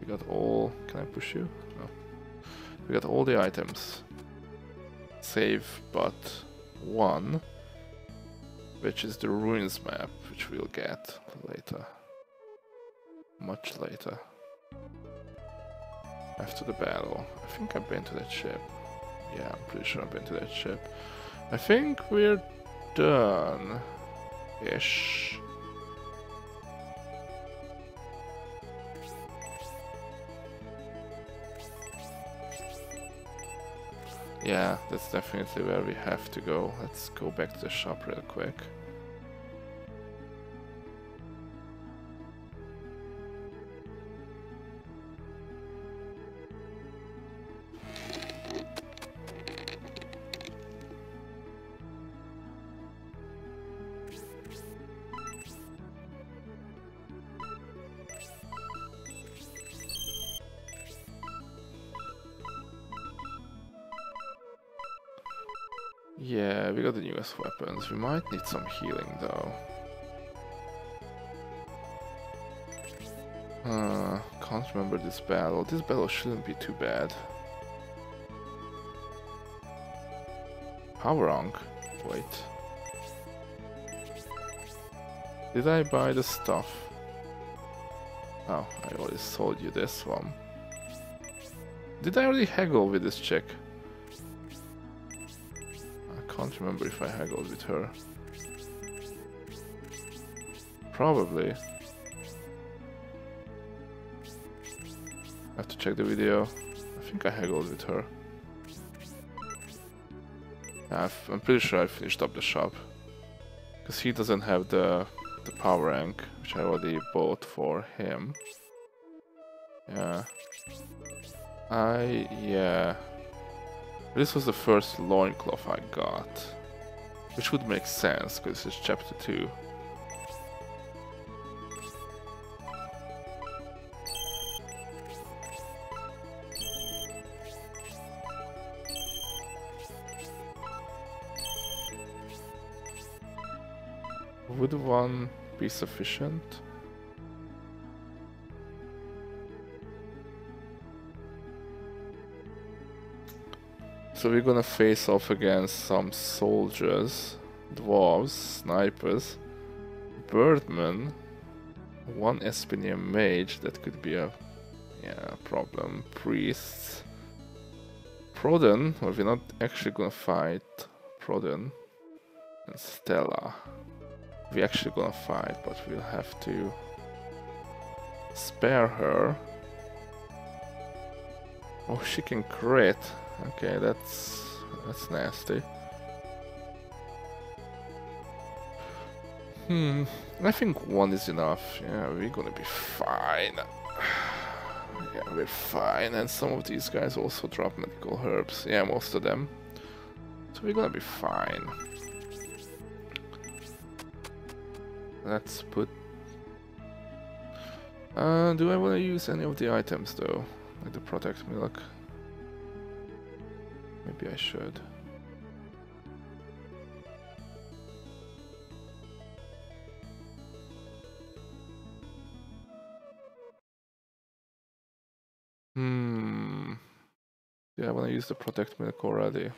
We got all... Can I push you? No. We got all the items. Save but one, which is the ruins map, which we'll get later. Much later. After the battle. I think I've been to that ship. Yeah, I'm pretty sure I've been to that ship. I think we're done. Ish. Yeah, that's definitely where we have to go. Let's go back to the shop real quick. Yeah, we got the newest weapons. We might need some healing though. Can't remember this battle. This battle shouldn't be too bad. How wrong? Wait. Did I buy the stuff? Oh, I already sold you this one. Did I already haggle with this chick? I can't remember if I haggled with her. Probably. I have to check the video. I think I haggled with her. Yeah, I'm pretty sure I finished up the shop. Because he doesn't have the power rank, which I already bought for him. Yeah. Yeah. This was the first loincloth I got, which would make sense because it's chapter 2. Would one be sufficient? So we're gonna face off against some soldiers, dwarves, snipers, birdmen, one Espinian mage, that could be a problem, priests, Proden, well, we're not actually gonna fight Proden, and Stella. We're actually gonna fight, but we'll have to spare her. Oh, she can crit. Okay, that's nasty. I think one is enough. Yeah, we're gonna be fine. Yeah, we're fine. And some of these guys also drop medical herbs. Yeah, most of them. So we're gonna be fine. Let's put... do I wanna use any of the items though? Like the protect milk? Maybe I should. use the protect milk already.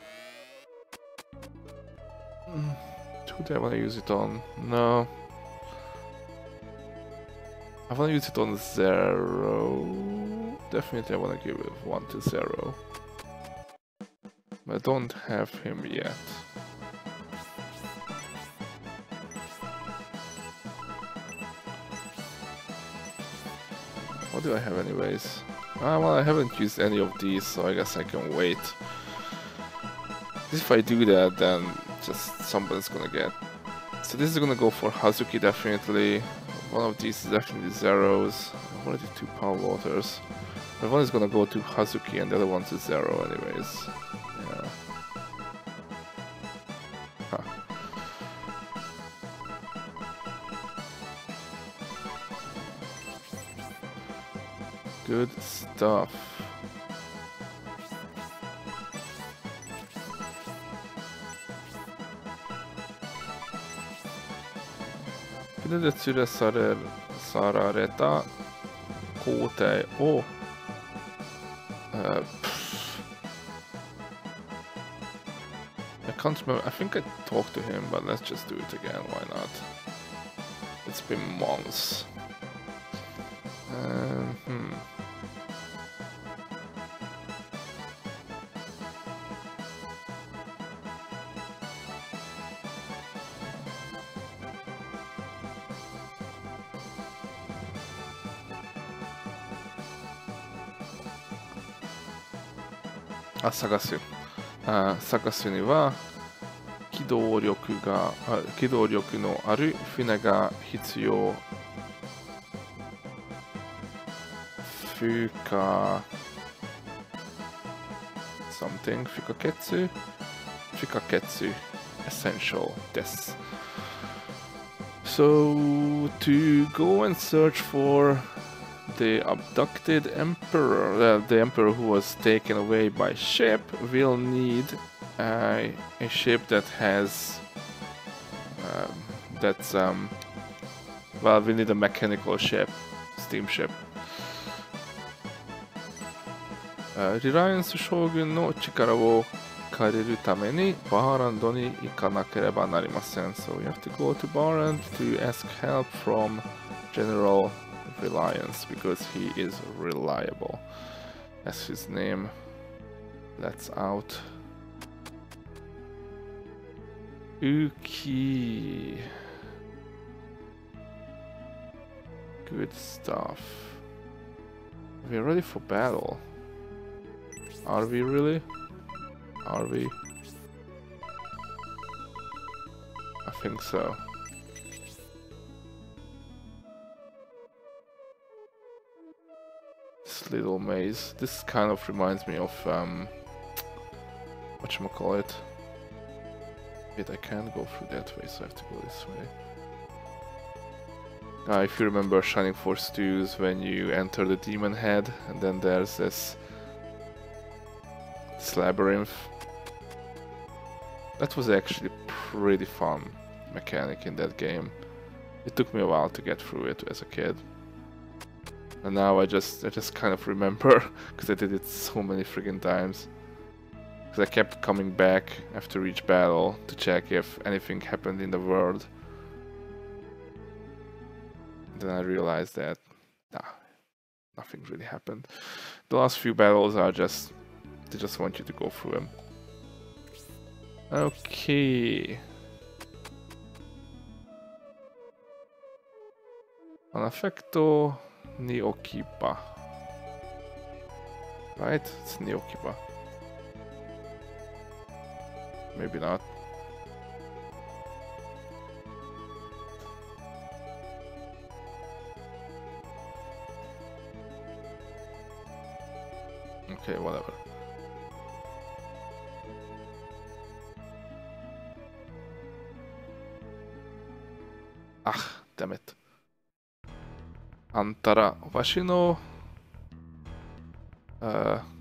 Who do I want to use it on? No. I want to use it on Zero. Definitely I want to give it one to Zero. But I don't have him yet. What do I have anyways? Ah, well, I haven't used any of these, so I guess I can wait. If I do that, then just somebody's gonna get. So this is gonna go for Hazuki definitely. One of these is definitely Zero's. What are the two power waters? The one is gonna go to Hazuki and the other one's to Zero anyways. Yeah. Good stuff. Pidele tsure sarareta kotei o I can't remember. I think I talked to him, but let's just do it again. Why not? It's been months. Ah, 探す。あ、探すには機動力のある船が必要。不可 something 不可欠 essential です。 So to go and search for the abducted emperor, the emperor who was taken away by ship, will need a ship that has well, we need a mechanical ship, steamship. Reliance Shogun no chikara wo kareru tame ni Barand ni ikanakereba narimasen. So we have to go to Barand to ask help from General Reliance, because he is reliable. That's his name. That's out. Uki. Good stuff. We're ready for battle. Are we really? Are we? I think so. Little maze. This kind of reminds me of whatchamacallit. Wait, I can't go through that way, so I have to go this way. If you remember Shining Force 2's, when you enter the demon head and then there's this labyrinth. That was actually pretty fun mechanic in that game. It took me a while to get through it as a kid. And now I just kind of remember, because I did it so many friggin' times. Because I kept coming back after each battle to check if anything happened in the world. And then I realized that, nah, nothing really happened. The last few battles are just, they just want you to go through them. Okay. Anafecto. Neokipa. Right? It's Neokipa. Maybe not. Okay, whatever. Ah, damn it. Antara washino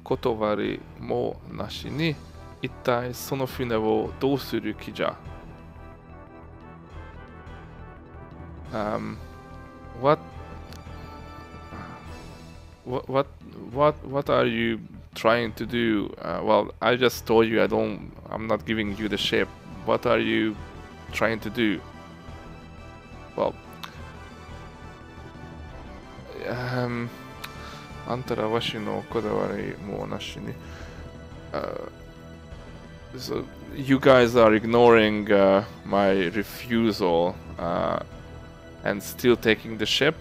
kotowari mo nashi ni ittai sono fune wo dou suru ki ja. What are you trying to do? Well, I just told you I'm not giving you the ship. What are you trying to do? Well, Antara washi no kodawari mo nashini. So you guys are ignoring my refusal and still taking the ship.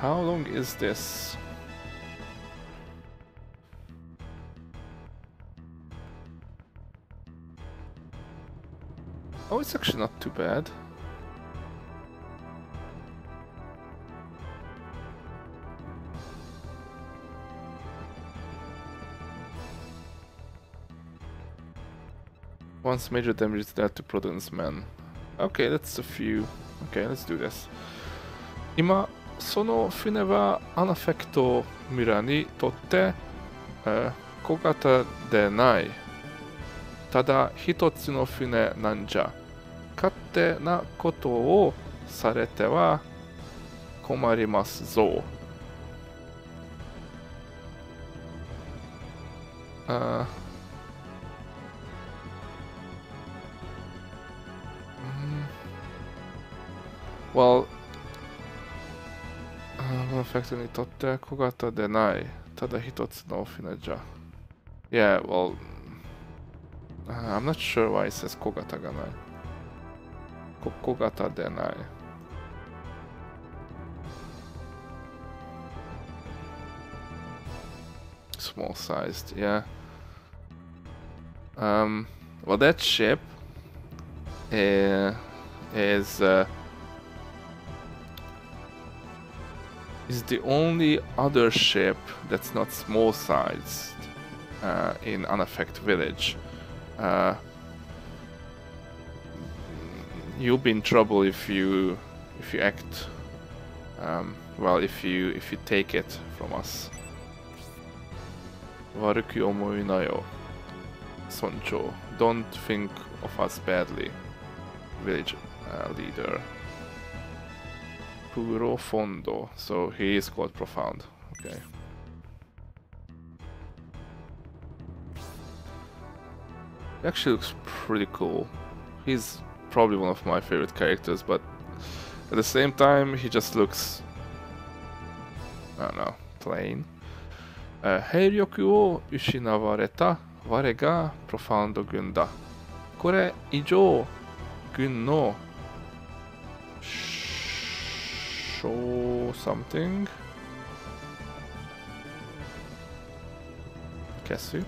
How long is this? Oh, it's actually not too bad. Once major damage is dealt to Providence men. Okay, that's a few. Okay, let's do this. Ima その船はアナフェクトミラにとって小型でない。ただ一つの船なんじゃ。勝手なことをされては困りますぞ。Well, Anafect にとって小型でない。ただ一つの船じゃ。Yeah, well, I'm not sure why it says 小型がない。小型でない。Small sized, yeah. Well, that ship is the only other ship that's not small-sized in Anafect Village. You'll be in trouble if you act well, if you take it from us. Waruku omoi na yo, Soncho. Don't think of us badly, village leader. Profondo, so he is called Profound. Okay. He actually looks pretty cool. He's probably one of my favorite characters, but at the same time, he just looks, I don't know, plain. Heiryoku wo ushinawareta ware ga Profondo gun da. Kore ijou gun no show something. Kesu.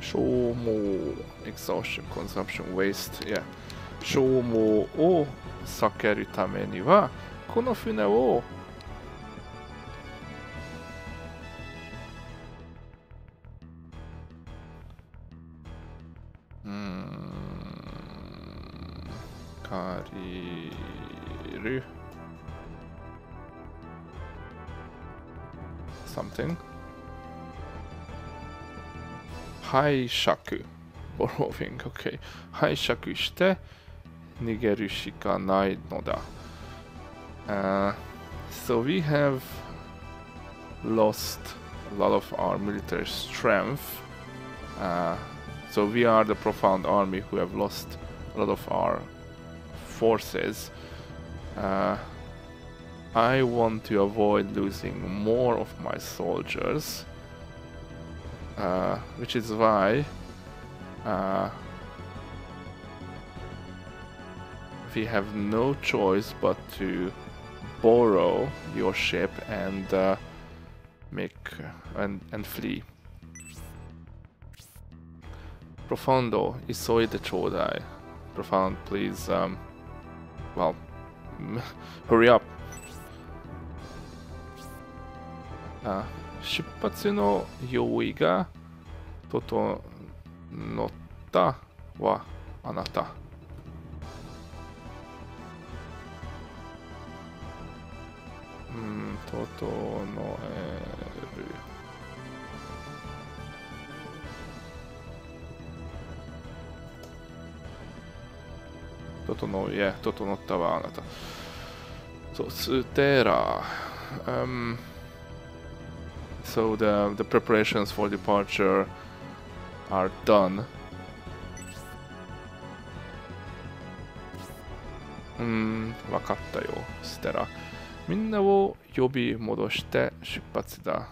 Show more exhaustion, consumption, waste. Yeah. Show more o sakeru tame ni wa kono fune wo. Something. Haishaku. Borrowing, okay. Haishaku shite nigeru shikanai no da. So we have lost a lot of our military strength. So we are the Profound Army who have lost a lot of our forces. I want to avoid losing more of my soldiers, which is why we have no choice but to borrow your ship and flee. Profondo, isoide chodai. Profound, please. Well, hurry up. Shippatsu no yōi ga totonotta wa anata. 整ったわ、あなた。So Stella, so the preparations for departure are done. Wakatta yo, Stella. Minna wo yobi modoshite shipatsu da.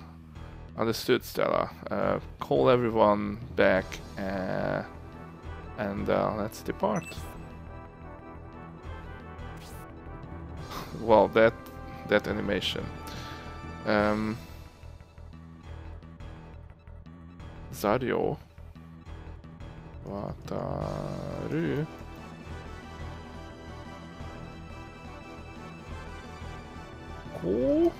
Understood, Stella. Call everyone back and let's depart. Well, that animation. Zario Wataru. Cool.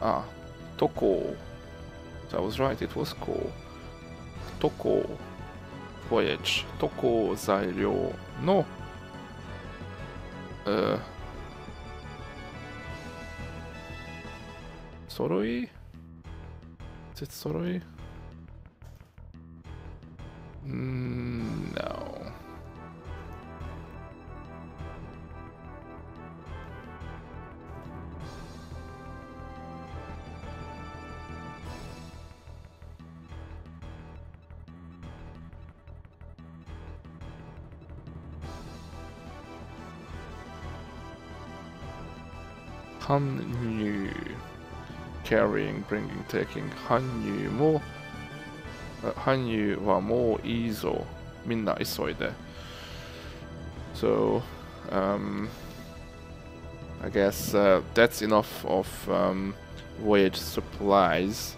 Ah. Toko. So I was right, it was Ko. Toko. Voyage. Toko Zairyo no. Soroi? Is it Soroi? No. Hanyu, carrying, bringing, taking. Hanyu mo, Hanyu wa mo iizo. Minna isoide. So, I guess that's enough of voyage supplies.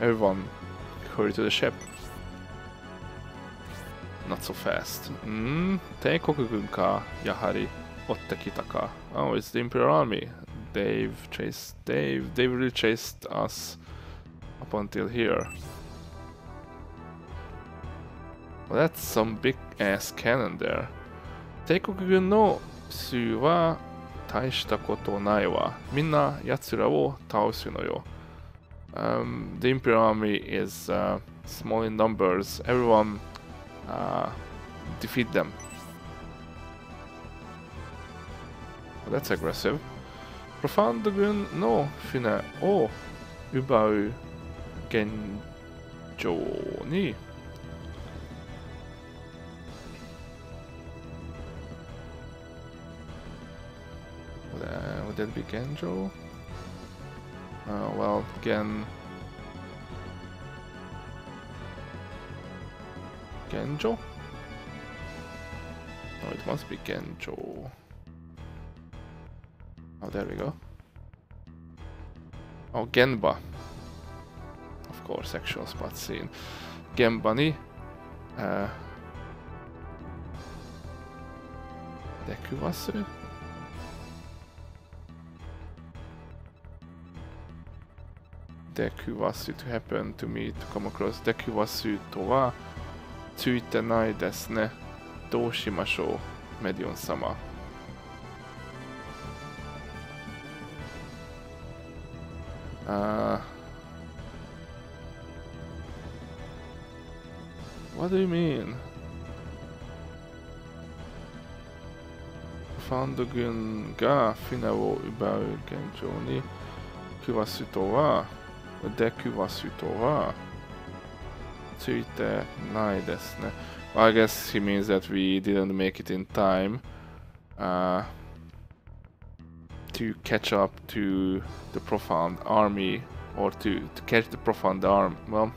Everyone, hurry to the ship. Not so fast. Tenkoku-gun ka, yahari. Oh, it's the Imperial Army. They've really chased us up until here. Well, that's some big ass cannon there. Teikokugun no tsu wa taishita koto nai wa. Minna yatsura wo taosu no yo. The Imperial Army is small in numbers. Everyone defeat them. That's aggressive. Profondo-gun no fune o ubau genjo ni. Would that be Genjo? Well, Genjo? No, it must be Genjo. Oh, there we go. Oh, Genba. Of course, actual spot scene. Genba ni. Dekuwasu? Dekuwasu to happen to me, to come across. Dekuwasu to wa tsuite nai desu ne. Dou shimashou, Medion-sama. What do you mean? Profondo-gun ga fune wo ubau genjou ni kuwasu to wa dekuwasu to wa tsuite nai desu ne. Well, I guess he means that we didn't make it in time to catch up to the Profound Army, or to catch the Profound Arm. Well,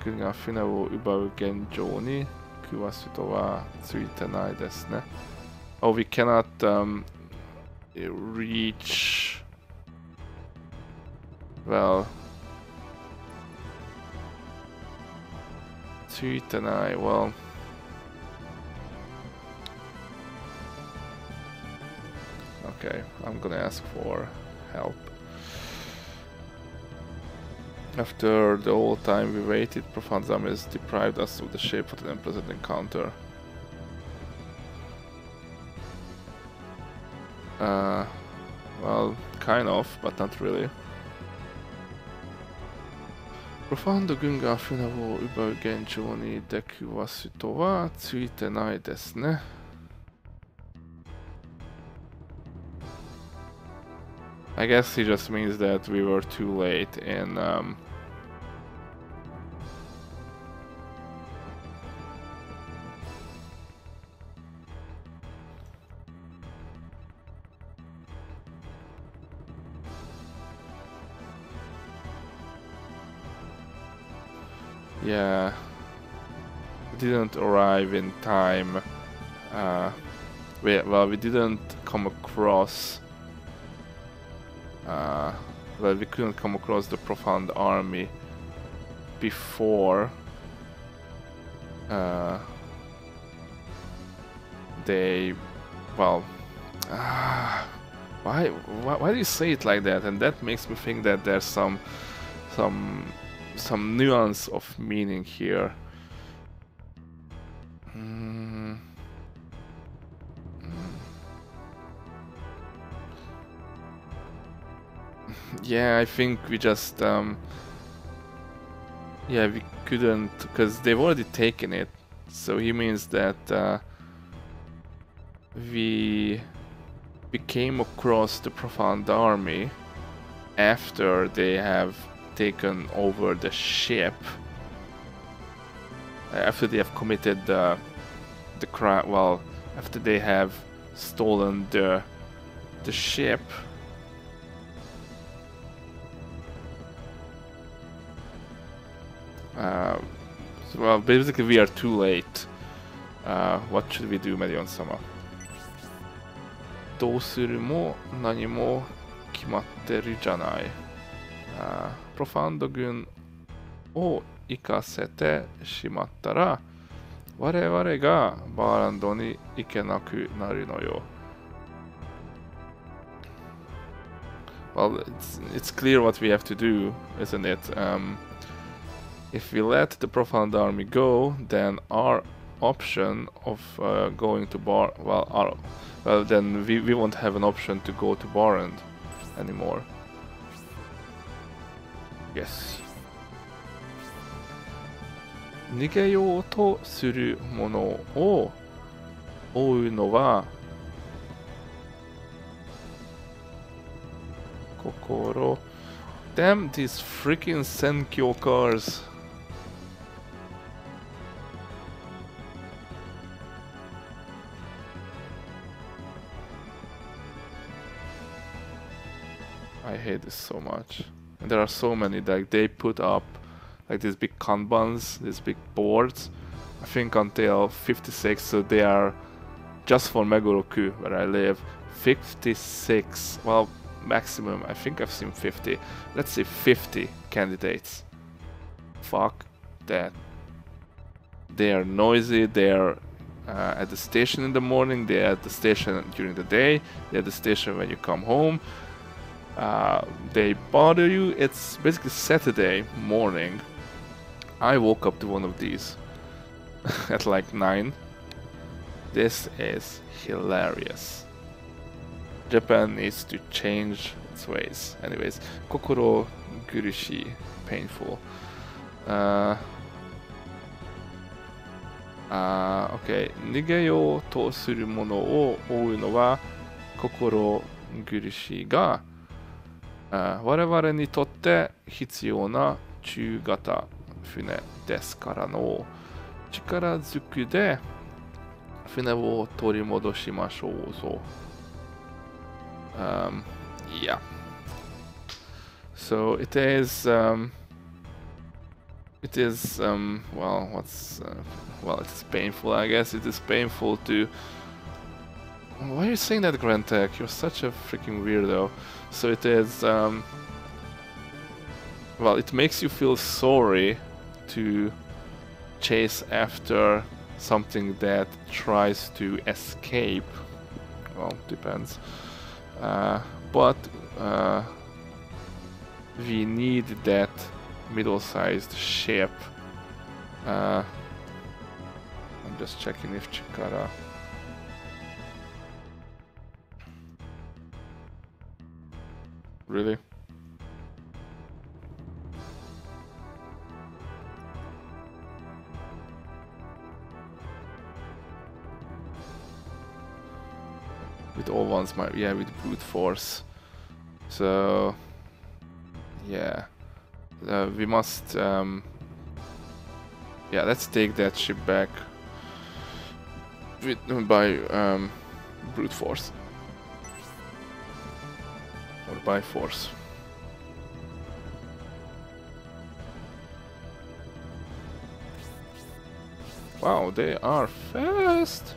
kunga fune wo ubau genjou ni kuwasu to wa tsuite nai desu ne. Oh, we cannot reach. Well, tsuite nai. Well. Okay, I'm gonna ask for help. After the whole time we waited, Profound Zombies deprived us of the shape for an unpleasant encounter. Well, kind of, but not really. Profondo Gunga Finawo über Genjo ni Dekiwasuto wa tsuite nai desu ne. I guess he just means that we were too late in yeah, didn't arrive in time. We didn't come across. Well, we couldn't come across the Profound Army before they. Well, why do you say it like that? And that makes me think that there's some nuance of meaning here. Yeah, I think we just yeah, we couldn't, because they've already taken it, so he means that we came across the Profound Army after they have taken over the ship, after they have committed the crime, well, after they have stolen the ship. So, well, basically we are too late. What should we do, Medion-sama? どうするも何も決まってるじゃない。プロファンド軍を行かせてしまったら、我々がバーランドに行けなくなるのよ。Well, it's clear what we have to do, isn't it? If we let the Profound Army go, then our option of going to Barand, well, then we won't have an option to go to Barand anymore. Yes. 逃げようとするものを追うのは心。 Damn these freaking Senkyo cars. I hate this so much. And there are so many, like they put up like these big kanbans, these big boards, I think until 56, so they are just for Megoroku, where I live, 56, well, maximum, I think I've seen 50, let's say 50 candidates. Fuck that. They are noisy, they are at the station in the morning, they are at the station during the day, they are at the station when you come home. They bother you. It's basically Saturday morning. I woke up to one of these at like 9. This is hilarious. Japan needs to change its ways. Anyways, kokoro gurushi, painful. Okay, nigeyo to suru mono o ou no wa kokoro gurushi ga 我々にとって必要な中型船ですからの力づくで船を取り戻しましょうぞ。Yeah. So it is well, what's well, it's painful. I guess it is painful to. Why are you saying that, Grantek? You're such a freaking weirdo. So it is, well, it makes you feel sorry to chase after something that tries to escape. Well, depends. But we need that middle-sized ship. I'm just checking if Chikara... Really? With all ones, my yeah, with brute force. So yeah, we must. Yeah, let's take that ship back with by brute force or by force. Wow, they are fast.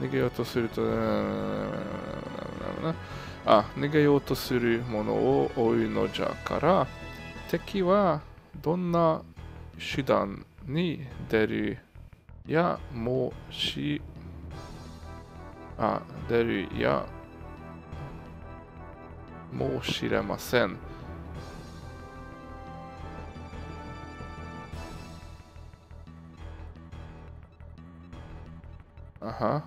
Negayotosuru mono o oi no ja kara teki wa donna shudan ni deru ya mo shi deru ya mo shiremasen. Aha.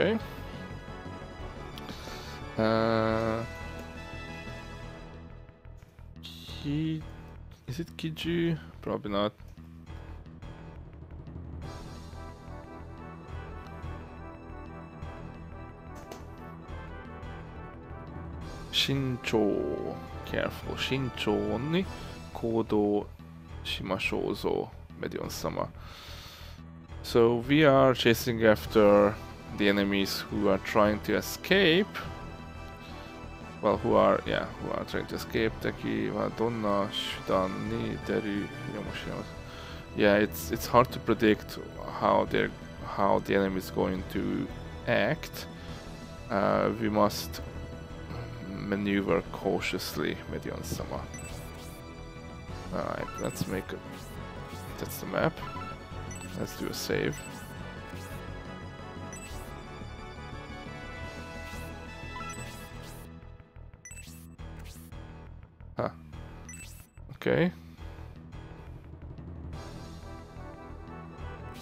Okay. Is it Kiju? Probably not. Shinchou. Careful. Shinchou ni koudou shimashou zo, Medion-sama. So we are chasing after the enemies who are trying to escape. Well, who are trying to escape. Yeah, it's hard to predict how the enemy is going to act. We must maneuver cautiously, Medion-sama. All right, let's make a. That's the map. Let's do a save. Okay.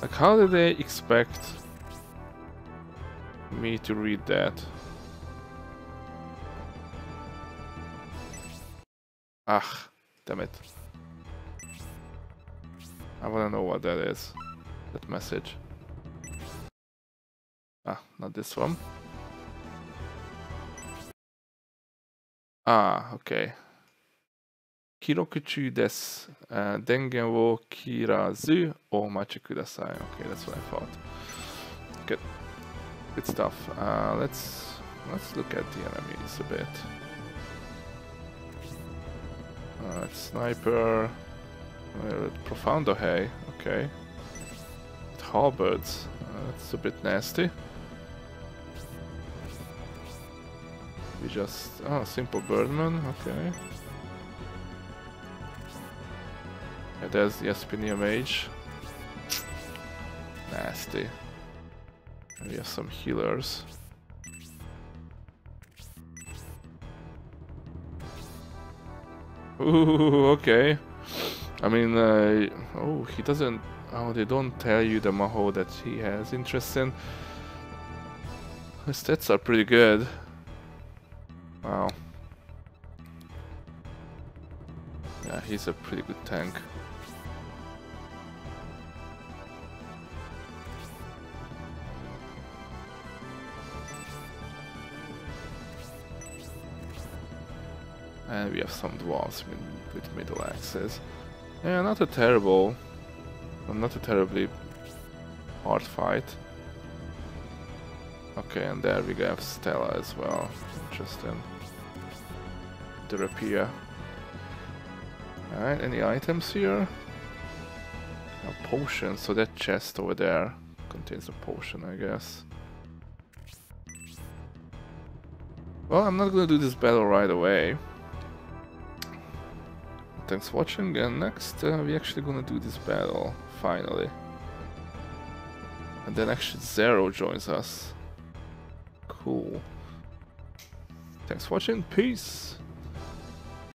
Like, how did they expect me to read that? Ah, damn it. I wanna know what that is. That message. Ah, not this one. Ah, okay. Kirokuchu desu. Dengen wo kirazu omachi kudasai. Okay, that's what I thought. Good. Good stuff. Let's look at the enemies a bit. Sniper. Profondo, hey. Okay. Halberds. That's a bit nasty. We just... Oh, simple birdman. Okay. Yeah, there's the Aspinia Mage. Nasty. And we have some healers. Ooh, okay. I mean, oh, he doesn't... Oh, they don't tell you the Maho that he has interest in. His stats are pretty good. Wow. Yeah, he's a pretty good tank. And we have some dwarves with middle axes. Yeah, not a terrible... Not a terribly hard fight. Okay, and there we have Stella as well. Interesting. Therapia. Alright, any items here? A potion, so that chest over there contains a potion, I guess. Well, I'm not gonna do this battle right away. Thanks for watching, and next we're actually gonna do this battle, finally. And then actually Zero joins us. Cool. Thanks for watching, peace!